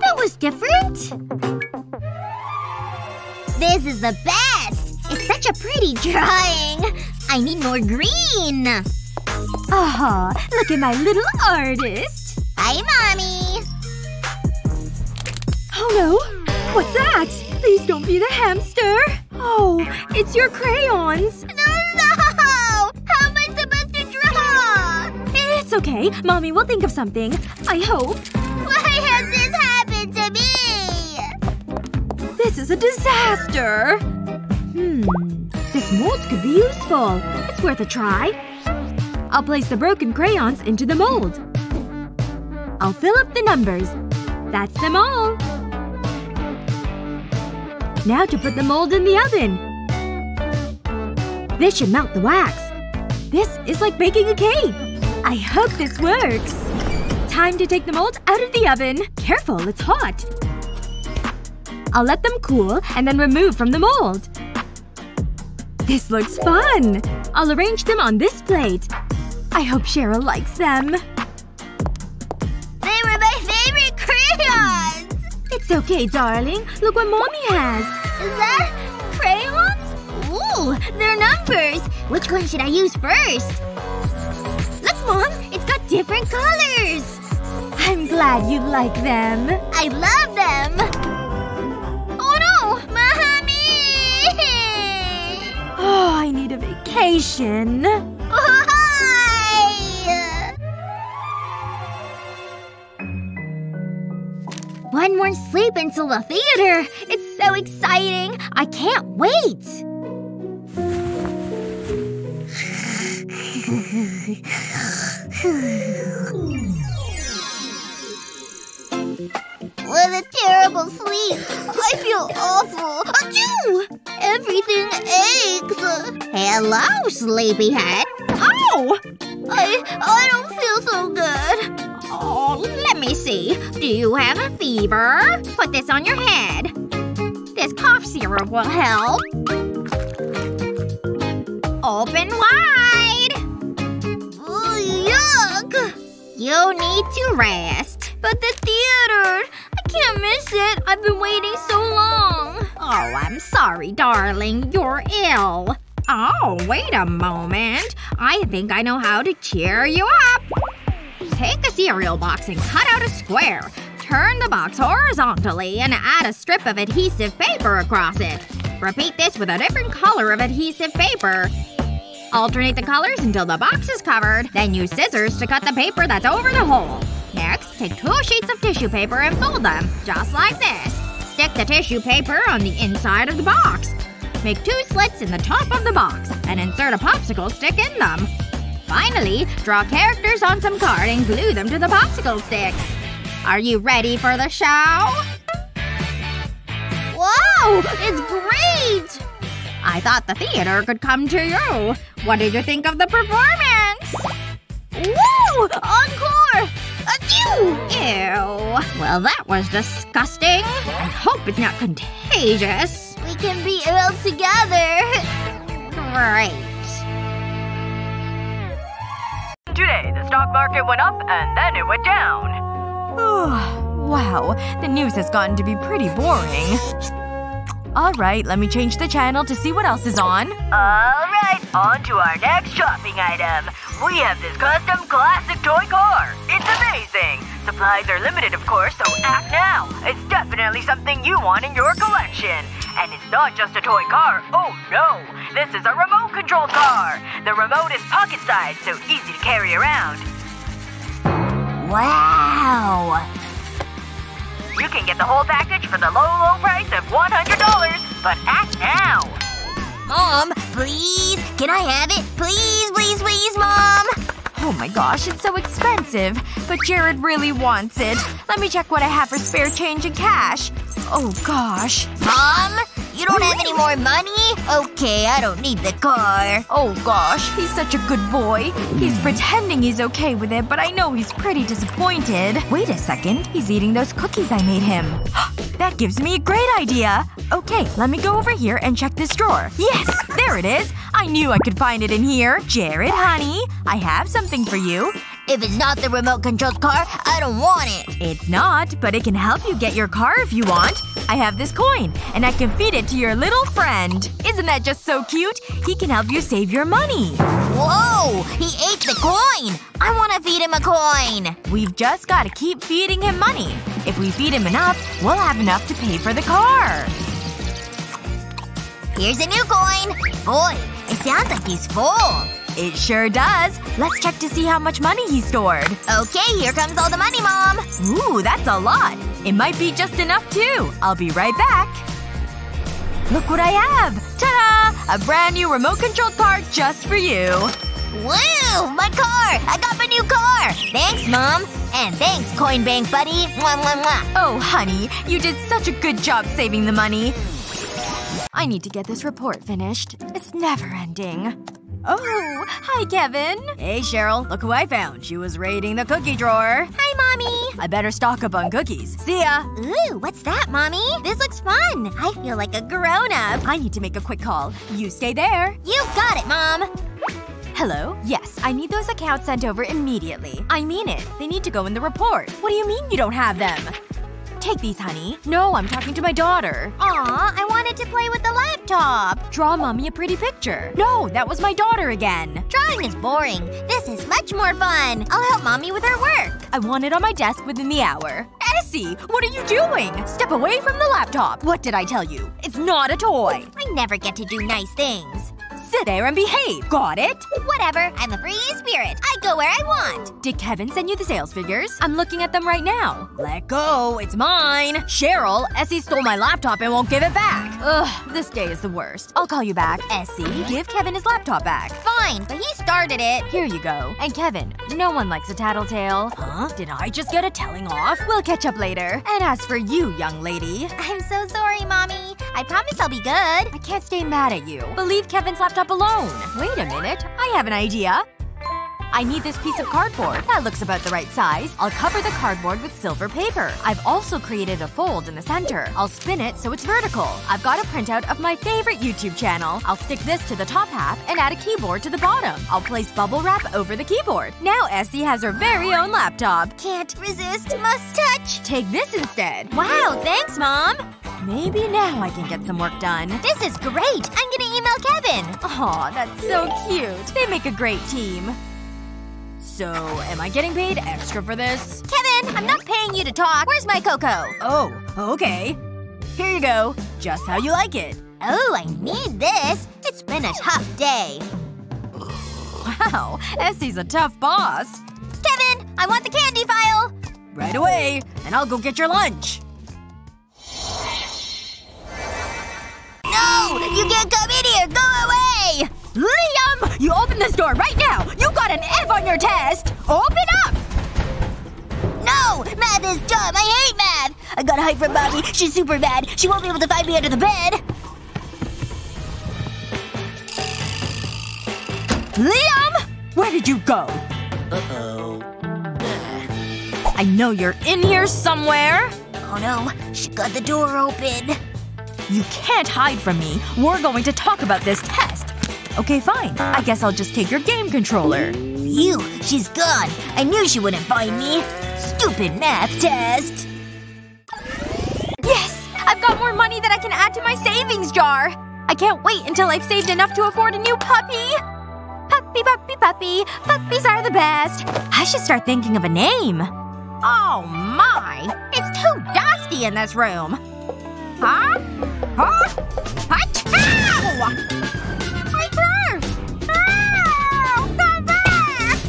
That was different. This is the best! It's such a pretty drawing! I need more green! Aw, look at my little artist! Hi, Mommy! Oh no! What's that? Please don't be the hamster! Oh, it's your crayons! No! How am I supposed to draw? It's okay. Mommy will think of something. I hope. Why has this happened to me? This is a disaster! This mold could be useful. It's worth a try. I'll place the broken crayons into the mold. I'll fill up the numbers. That's them all. Now to put the mold in the oven. This should melt the wax. This is like baking a cake. I hope this works. Time to take the mold out of the oven. Careful, it's hot. I'll let them cool and then remove from the mold. This looks fun! I'll arrange them on this plate. I hope Cheryl likes them. They were my favorite crayons! It's okay, darling. Look what Mommy has. Is that… crayons? Ooh! They're numbers! Which one should I use first? Look, Mom! It's got different colors! I'm glad you like them. I love them! Oh, I need a vacation. one more sleep until the theater. It's so exciting. I can't wait. What a terrible sleep. I feel awful. Achoo! Everything aches. Hello, sleepyhead. Ow! I don't feel so good. Oh, let me see. Do you have a fever? Put this on your head. This cough syrup will help. Open wide. Yuck! You need to rest. But the theater! I can't miss it. I've been waiting so long. Oh, I'm sorry, darling. You're ill. Oh, wait a moment. I think I know how to cheer you up. Take a cereal box and cut out a square. Turn the box horizontally and add a strip of adhesive paper across it. Repeat this with a different color of adhesive paper. Alternate the colors until the box is covered. Then use scissors to cut the paper that's over the hole. Next, take 2 sheets of tissue paper and fold them, just like this. Stick the tissue paper on the inside of the box. Make 2 slits in the top of the box and insert a popsicle stick in them. Finally, draw characters on some card and glue them to the popsicle sticks. Are you ready for the show? Wow! It's great! I thought the theater could come to you. What did you think of the performance? Woo! Encore! Achoo! Ew. Well, that was disgusting. I hope it's not contagious. We can be ill together. Great. Today, the stock market went up and then it went down. Wow, the news has gotten to be pretty boring. Alright, let me change the channel to see what else is on. Alright, on to our next shopping item. We have this custom classic toy car. It's amazing! Supplies are limited, of course, so act now. It's definitely something you want in your collection. And it's not just a toy car. Oh no! This is a remote-controlled car! The remote is pocket-sized, so easy to carry around. Wow! You can get the whole package for the low, low price of $100, but act now! Mom, please? Can I have it? Please, please, please, Mom! Oh my gosh, it's so expensive. But Jared really wants it. Let me check what I have for spare change in cash. Oh gosh. Mom? You don't have any more money? Okay, I don't need the car. Oh gosh, he's such a good boy. He's pretending he's okay with it, but I know he's pretty disappointed. Wait a second. He's eating those cookies I made him. That gives me a great idea! Okay, let me go over here and check this drawer. Yes! There it is! I knew I could find it in here. Jared, honey, I have something for you. If it's not the remote-controlled car, I don't want it. It's not, but it can help you get your car if you want. I have this coin, and I can feed it to your little friend. Isn't that just so cute? He can help you save your money. Whoa! He ate the coin! I want to feed him a coin! We've just got to keep feeding him money. If we feed him enough, we'll have enough to pay for the car. Here's a new coin! Boy, it sounds like he's full. It sure does. Let's check to see how much money he stored. Okay, here comes all the money, Mom. Ooh, that's a lot. It might be just enough, too. I'll be right back. Look what I have! Ta-da! A brand new remote-controlled car just for you. Woo! My car! I got my new car! Thanks, Mom. And thanks, Coin Bank buddy. Mwah, mwah, mwah. Oh, honey. You did such a good job saving the money. I need to get this report finished. It's never-ending. Oh, hi, Kevin. Hey, Cheryl. Look who I found. She was raiding the cookie drawer. Hi, Mommy. I better stock up on cookies. See ya. Ooh, what's that, Mommy? This looks fun. I feel like a grown-up. I need to make a quick call. You stay there. You got it, Mom. Hello? Yes, I need those accounts sent over immediately. I mean it. They need to go in the report. What do you mean you don't have them? Take these, honey. No, I'm talking to my daughter. Aw, I wanted to play with the laptop. Draw Mommy a pretty picture. No, that was my daughter again. Drawing is boring. This is much more fun. I'll help Mommy with her work. I want it on my desk within the hour. Essie, what are you doing? Step away from the laptop. What did I tell you? It's not a toy. I never get to do nice things. Sit there and behave. Got it? Whatever. I'm a free spirit. I go where I want. Did Kevin send you the sales figures? I'm looking at them right now. Let go. It's mine. Cheryl, Essie stole my laptop and won't give it back. Ugh. This day is the worst. I'll call you back. Essie, give Kevin his laptop back. Fine, but he started it. Here you go. And Kevin, no one likes a tattletale. Huh? Did I just get a telling off? We'll catch up later. And as for you, young lady… I'm so sorry, Mommy. I promise I'll be good. I can't stay mad at you. But leave Kevin's laptop alone. Wait a minute. I have an idea. I need this piece of cardboard. That looks about the right size. I'll cover the cardboard with silver paper. I've also created a fold in the center. I'll spin it so it's vertical. I've got a printout of my favorite YouTube channel. I'll stick this to the top half and add a keyboard to the bottom. I'll place bubble wrap over the keyboard. Now Essie has her very own laptop. Can't resist. Must touch. Take this instead. Wow, thanks, Mom. Maybe now I can get some work done. This is great! I'm gonna email Kevin! Aw, that's so cute. They make a great team. So, am I getting paid extra for this? Kevin! I'm not paying you to talk. Where's my cocoa? Oh, okay. Here you go. Just how you like it. Oh, I need this. It's been a tough day. Wow. Essie's a tough boss. Kevin! I want the candy file! Right away. And I'll go get your lunch. No! You can't come in here! Go away! Liam! You open this door right now! You got an F on your test! Open up! No! Math is dumb! I hate math! I got a hike from Bobby. She's super mad. She won't be able to find me under the bed. Liam! Where did you go? Uh-oh. I know you're in here somewhere. Oh no. She got the door open. You can't hide from me. We're going to talk about this test. Okay, fine. I guess I'll just take your game controller. Phew. She's gone. I knew she wouldn't find me. Stupid math test. Yes! I've got more money that I can add to my savings jar! I can't wait until I've saved enough to afford a new puppy! Puppy, puppy, puppy. Puppies are the best. I should start thinking of a name. Oh my! It's too dusty in this room. Huh? Huh? Ow! My purse! Ow! Come back!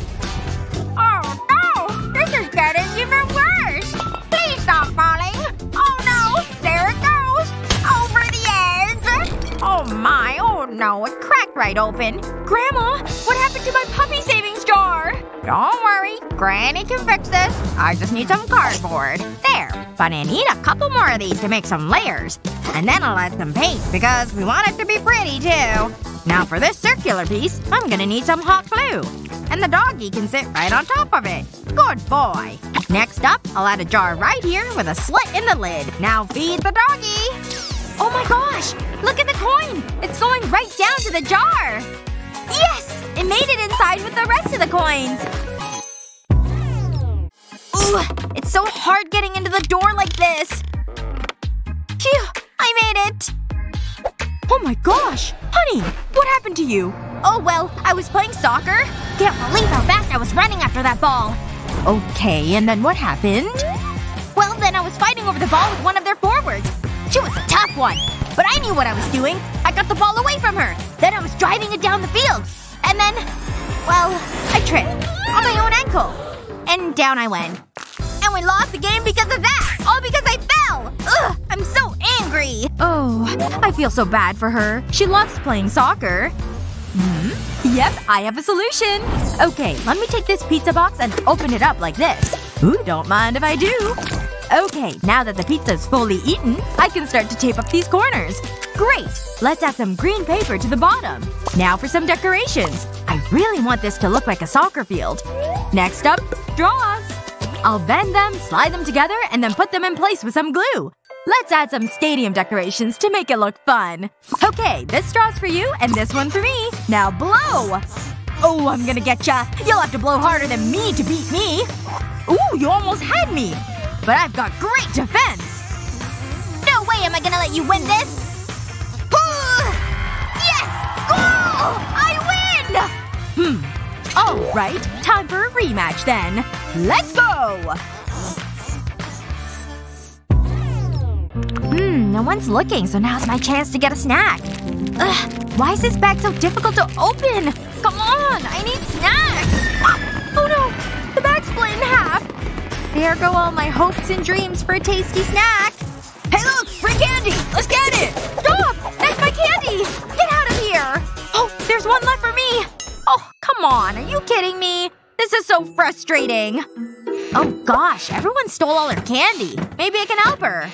Oh no! This is getting even worse! Please stop falling! Oh no! There it goes! Over the edge! Oh my! Oh no! It cracked right open! Grandma! What happened to my puppy savings jar? Don't worry. Granny can fix this. I just need some cardboard. There. But I need a couple more of these to make some layers. And then I'll add some paint because we want it to be pretty, too. Now for this circular piece, I'm gonna need some hot glue. And the doggy can sit right on top of it. Good boy. Next up, I'll add a jar right here with a slit in the lid. Now feed the doggy. Oh my gosh! Look at the coin! It's going right down to the jar! Yes! It made it inside with the rest of the coins! Ooh, it's so hard getting into the door like this. Phew! I made it! Oh my gosh! Honey! What happened to you? Oh well, I was playing soccer. Can't believe how fast I was running after that ball. Okay, and then what happened? Well, then I was fighting over the ball with one of their forwards. She was a tough one. But I knew what I was doing. I got the ball away from her. Then I was driving it down the field. And then… well, I tripped. On my own ankle. And down I went. And we lost the game because of that! All because I fell! Ugh! I'm so angry! Oh. I feel so bad for her. She loves playing soccer. Hmm? Yep, I have a solution! Okay, let me take this pizza box and open it up like this. Ooh, don't mind if I do. Okay, now that the pizza's fully eaten, I can start to tape up these corners. Great! Let's add some green paper to the bottom. Now for some decorations. I really want this to look like a soccer field. Next up, straws. I'll bend them, slide them together, and then put them in place with some glue. Let's add some stadium decorations to make it look fun. Okay, this straw's for you and this one for me. Now blow! Oh, I'm gonna get ya. You'll have to blow harder than me to beat me. Ooh, you almost had me. But I've got great defense. No way am I gonna let you win this. Yes! Goal! I win! All right. Time for a rematch then. Let's go! No one's looking, so now's my chance to get a snack. Ugh. Why is this bag so difficult to open? Come on, I need snacks! Oh no! The bag's split in half! There go all my hopes and dreams for a tasty snack! Hey look! Free candy! Let's get it! Stop! That's my candy! Get out of here! Oh, there's one left for me! Oh, come on. Are you kidding me? This is so frustrating. Oh gosh, everyone stole all her candy. Maybe I can help her.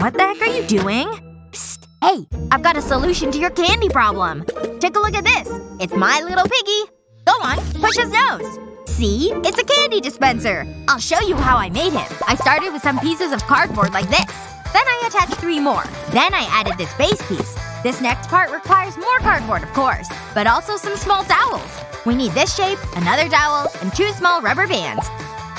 What the heck are you doing? Psst. Hey, I've got a solution to your candy problem. Take a look at this. It's my little piggy. Go on, push his nose. See? It's a candy dispenser. I'll show you how I made him. I started with some pieces of cardboard like this. Then I attached 3 more. Then I added this base piece. This next part requires more cardboard, of course. But also some small dowels. We need this shape, another dowel, and 2 small rubber bands.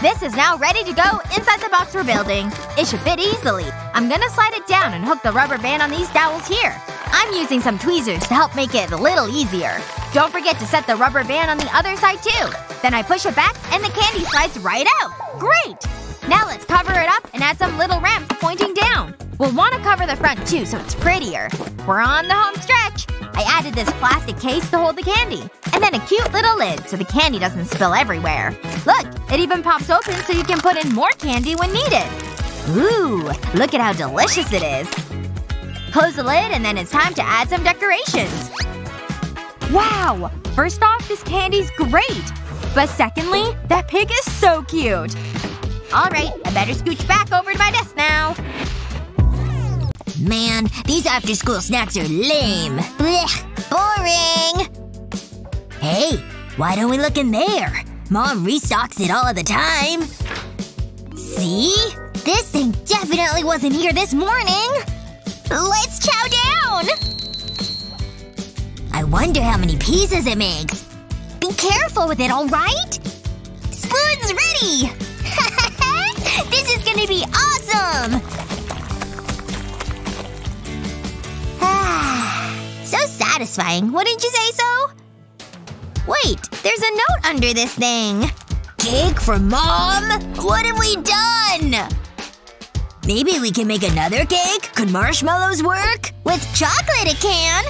This is now ready to go inside the box we're building. It should fit easily. I'm gonna slide it down and hook the rubber band on these dowels here. I'm using some tweezers to help make it a little easier. Don't forget to set the rubber band on the other side too. Then I push it back and the candy slides right out. Great! Now let's cover it up and add some little ramps pointing down. We'll want to cover the front too so it's prettier. We're on the home stretch! I added this plastic case to hold the candy. And then a cute little lid so the candy doesn't spill everywhere. Look! It even pops open so you can put in more candy when needed. Ooh, look at how delicious it is. Close the lid and then it's time to add some decorations. Wow! First off, this candy's great! But secondly, that pig is so cute! Alright, I better scooch back over to my desk now. Man, these after-school snacks are lame. Blech, boring! Hey, why don't we look in there? Mom restocks it all the time. See? This thing definitely wasn't here this morning! Let's chow down! I wonder how many pieces it makes. Be careful with it, alright? Spoon's ready! This is gonna be awesome! So satisfying, wouldn't you say so? Wait, there's a note under this thing. Cake for Mom? What have we done? Maybe we can make another cake? Could marshmallows work? With chocolate it can!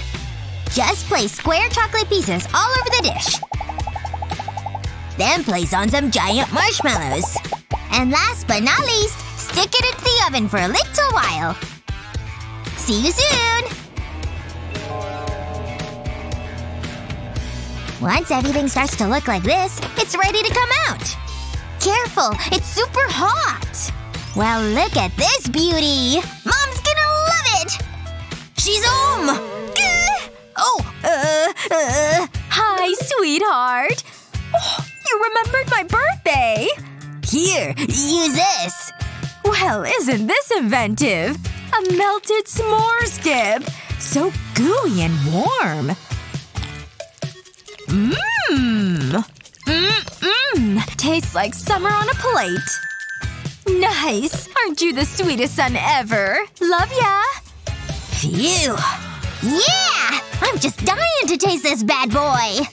Just place square chocolate pieces all over the dish. Then place on some giant marshmallows. And last but not least, stick it into the oven for a little while. See you soon! Once everything starts to look like this, it's ready to come out! Careful! It's super hot! Well, look at this beauty! Mom's gonna love it! She's home! Hi, sweetheart! Oh, you remembered my birthday! Here, use this! Well, isn't this inventive? A melted s'mores dip! So gooey and warm! Mmm! Mmm-mmm! Tastes like summer on a plate. Nice! Aren't you the sweetest son ever? Love ya! Phew! Yeah! I'm just dying to taste this bad boy!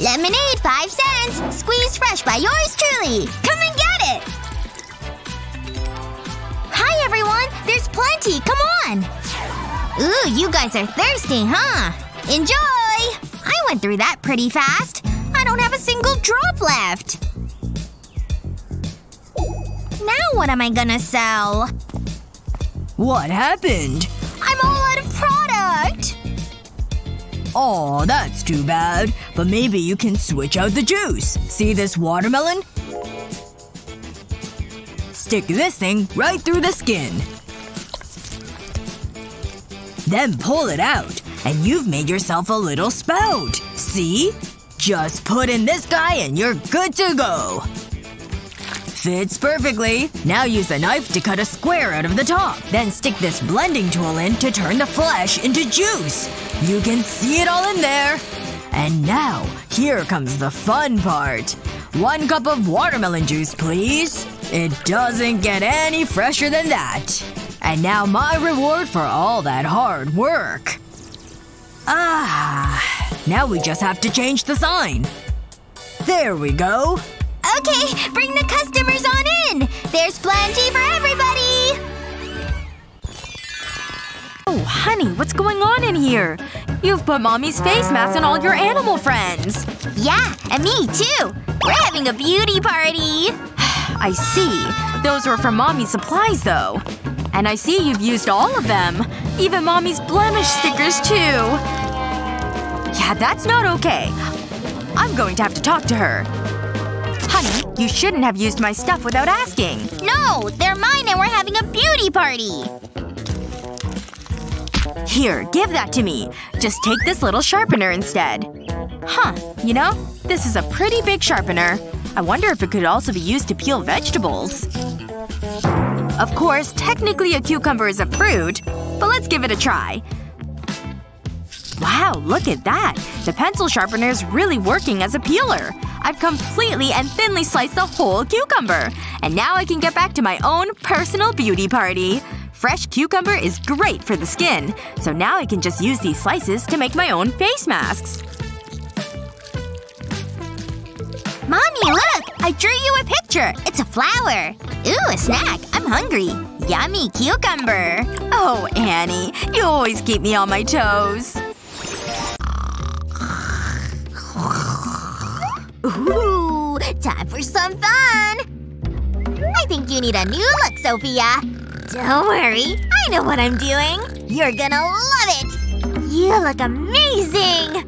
Lemonade 5 cents! Squeezed fresh by yours truly! Come and get it! Hi everyone! There's plenty! Come on! Ooh, you guys are thirsty, huh? Enjoy! I went through that pretty fast. I don't have a single drop left. Now what am I gonna sell? What happened? I'm all out of product! Aw, that's too bad. But maybe you can switch out the juice. See this watermelon? Stick this thing right through the skin. Then pull it out. And you've made yourself a little spout. See? Just put in this guy and you're good to go. Fits perfectly. Now use a knife to cut a square out of the top. Then stick this blending tool in to turn the flesh into juice. You can see it all in there. And now, here comes the fun part. 1 cup of watermelon juice, please. It doesn't get any fresher than that. And now my reward for all that hard work. Ah. Now we just have to change the sign. There we go. Okay, bring the customers on in! There's plenty for everybody! Oh, honey, what's going on in here? You've put Mommy's face mask on all your animal friends. Yeah, and me too. We're having a beauty party. I see. Those were from Mommy's supplies, though. And I see you've used all of them. Even Mommy's blemish stickers, too. Yeah, that's not okay. I'm going to have to talk to her. Honey, you shouldn't have used my stuff without asking. No! They're mine and we're having a beauty party! Here, give that to me. Just take this little sharpener instead. Huh. You know, this is a pretty big sharpener. I wonder if it could also be used to peel vegetables. Of course, technically a cucumber is a fruit, but let's give it a try. Wow, look at that! The pencil sharpener is really working as a peeler. I've completely and thinly sliced the whole cucumber. And now I can get back to my own personal beauty party. Fresh cucumber is great for the skin. So now I can just use these slices to make my own face masks. Mommy, look! I drew you a picture! It's a flower! Ooh, a snack! I'm hungry! Yummy cucumber! Oh, Annie. You always keep me on my toes. Ooh! Time for some fun! I think you need a new look, Sophia! Don't worry. I know what I'm doing! You're gonna love it! You look amazing!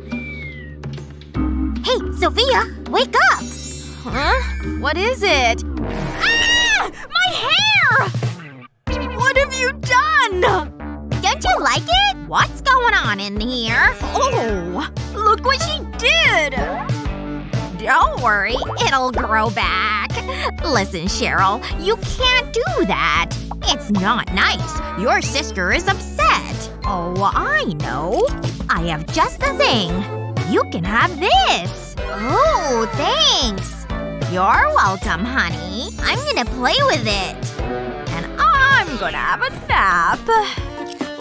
Hey, Sophia! Wake up! Huh? What is it? Ah! My hair! What have you done? Don't you like it? What's going on in here? Oh! Look what she did! Don't worry. It'll grow back. Listen, Cheryl. You can't do that. It's not nice. Your sister is upset. Oh, I know. I have just the thing. You can have this! Oh, thanks! You're welcome, honey. I'm gonna play with it. And I'm gonna have a nap.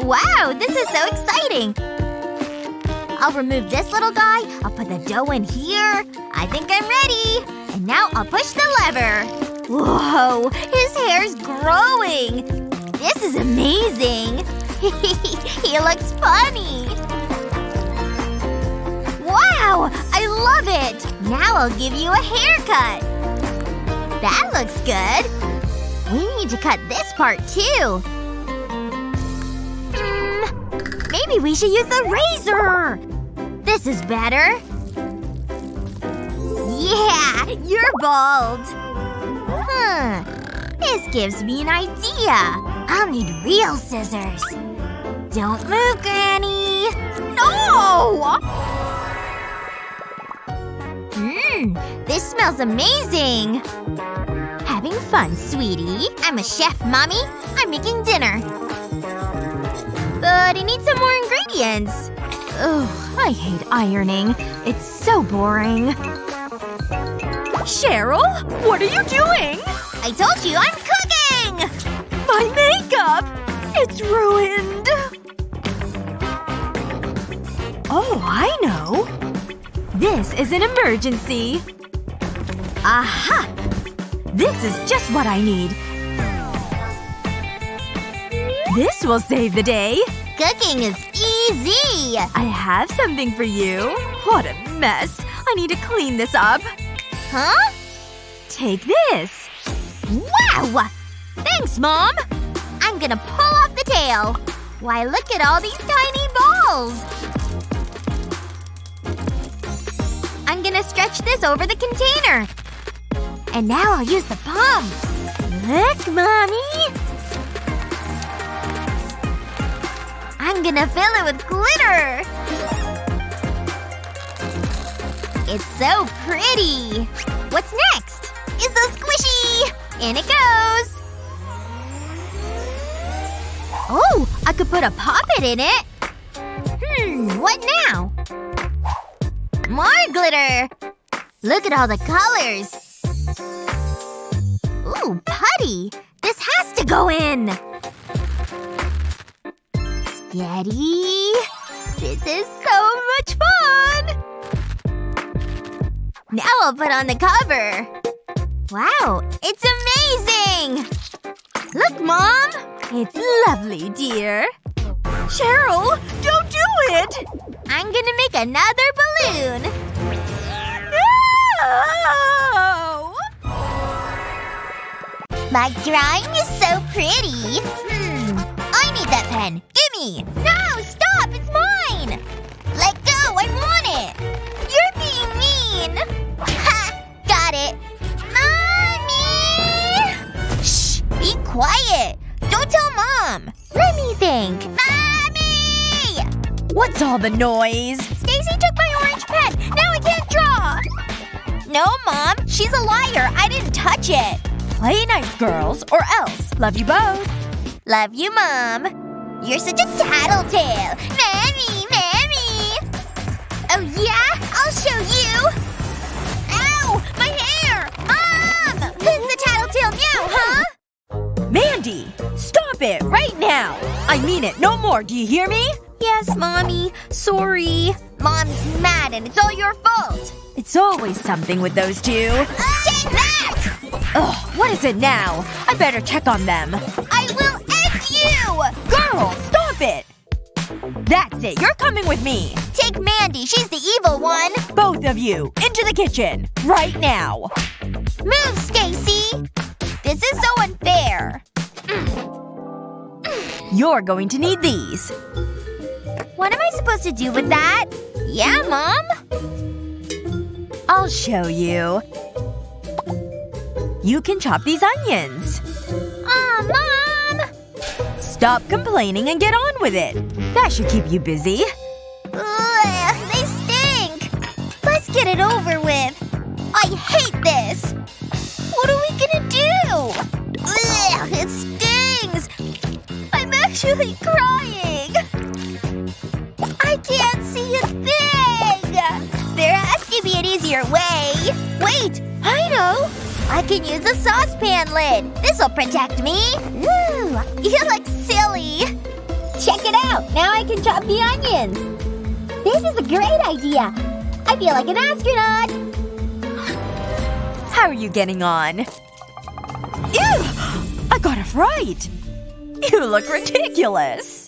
Wow, this is so exciting! I'll remove this little guy. I'll put the dough in here. I think I'm ready! And now I'll push the lever. Whoa, his hair's growing! This is amazing! He looks funny! Wow! I love it! Now I'll give you a haircut! That looks good! We need to cut this part, too! Maybe we should use the razor! This is better! Yeah! You're bald! Huh. This gives me an idea! I'll need real scissors! Don't move, Granny! No! This smells amazing! Having fun, sweetie. I'm a chef, Mommy. I'm making dinner. But I need some more ingredients. Ugh, I hate ironing. It's so boring. Cheryl? What are you doing? I told you I'm cooking! My makeup! It's ruined. Oh, I know. This is an emergency. Aha! This is just what I need. This will save the day. Cooking is easy! I have something for you. What a mess. I need to clean this up. Huh? Take this. Wow! Thanks, Mom! I'm gonna pull off the tail. Why, look at all these tiny balls! I'm gonna stretch this over the container. And now I'll use the pump. Look, Mommy! I'm gonna fill it with glitter! It's so pretty! What's next? It's so squishy! In it goes! Oh! I could put a puppet in it! What now? More glitter! Look at all the colors! Ooh, putty! This has to go in! Steady… This is so much fun! Now I'll put on the cover! Wow, it's amazing! Look, Mom! It's lovely, dear. Cheryl! Don't do it! I'm gonna make another balloon. No! My drawing is so pretty. I need that pen. Gimme! No! Stop! It's mine! Let go! I want it! You're being mean! Ha! Got it! Mommy! Shh! Be quiet! Don't tell Mom! Let me think. Mommy! What's all the noise? Stacy took my orange pen! Now I can't draw! No, Mom. She's a liar. I didn't touch it. Play nice, girls, or else. Love you both. Love you, Mom. You're such a tattletale. Mommy, Mommy! Oh yeah? I'll show you! Ow! My hair! Mom! Who's the tattletale now, huh? Mandy! Stop it! Right now! I mean it. No more. Do you hear me? Yes, Mommy. Sorry. Mom's mad and it's all your fault. It's always something with those two. Take that! Ugh. What is it now? I better check on them. I will end you! Girl! Stop it! That's it. You're coming with me. Take Mandy. She's the evil one. Both of you. Into the kitchen. Right now. Move, Stacy! This is so unfair. You're going to need these. What am I supposed to do with that? Yeah, Mom? I'll show you. You can chop these onions. Aw, Mom! Stop complaining and get on with it. That should keep you busy. Ugh, they stink! Let's get it over with. I hate this! What are we gonna do? Ugh, it stings! I'm actually crying! I can't see a thing! There has to be an easier way. Wait! I know! I can use a saucepan lid! This'll protect me! Ooh! You look silly! Check it out! Now I can chop the onions! This is a great idea! I feel like an astronaut! How are you getting on? Ew! I got a fright! You look ridiculous!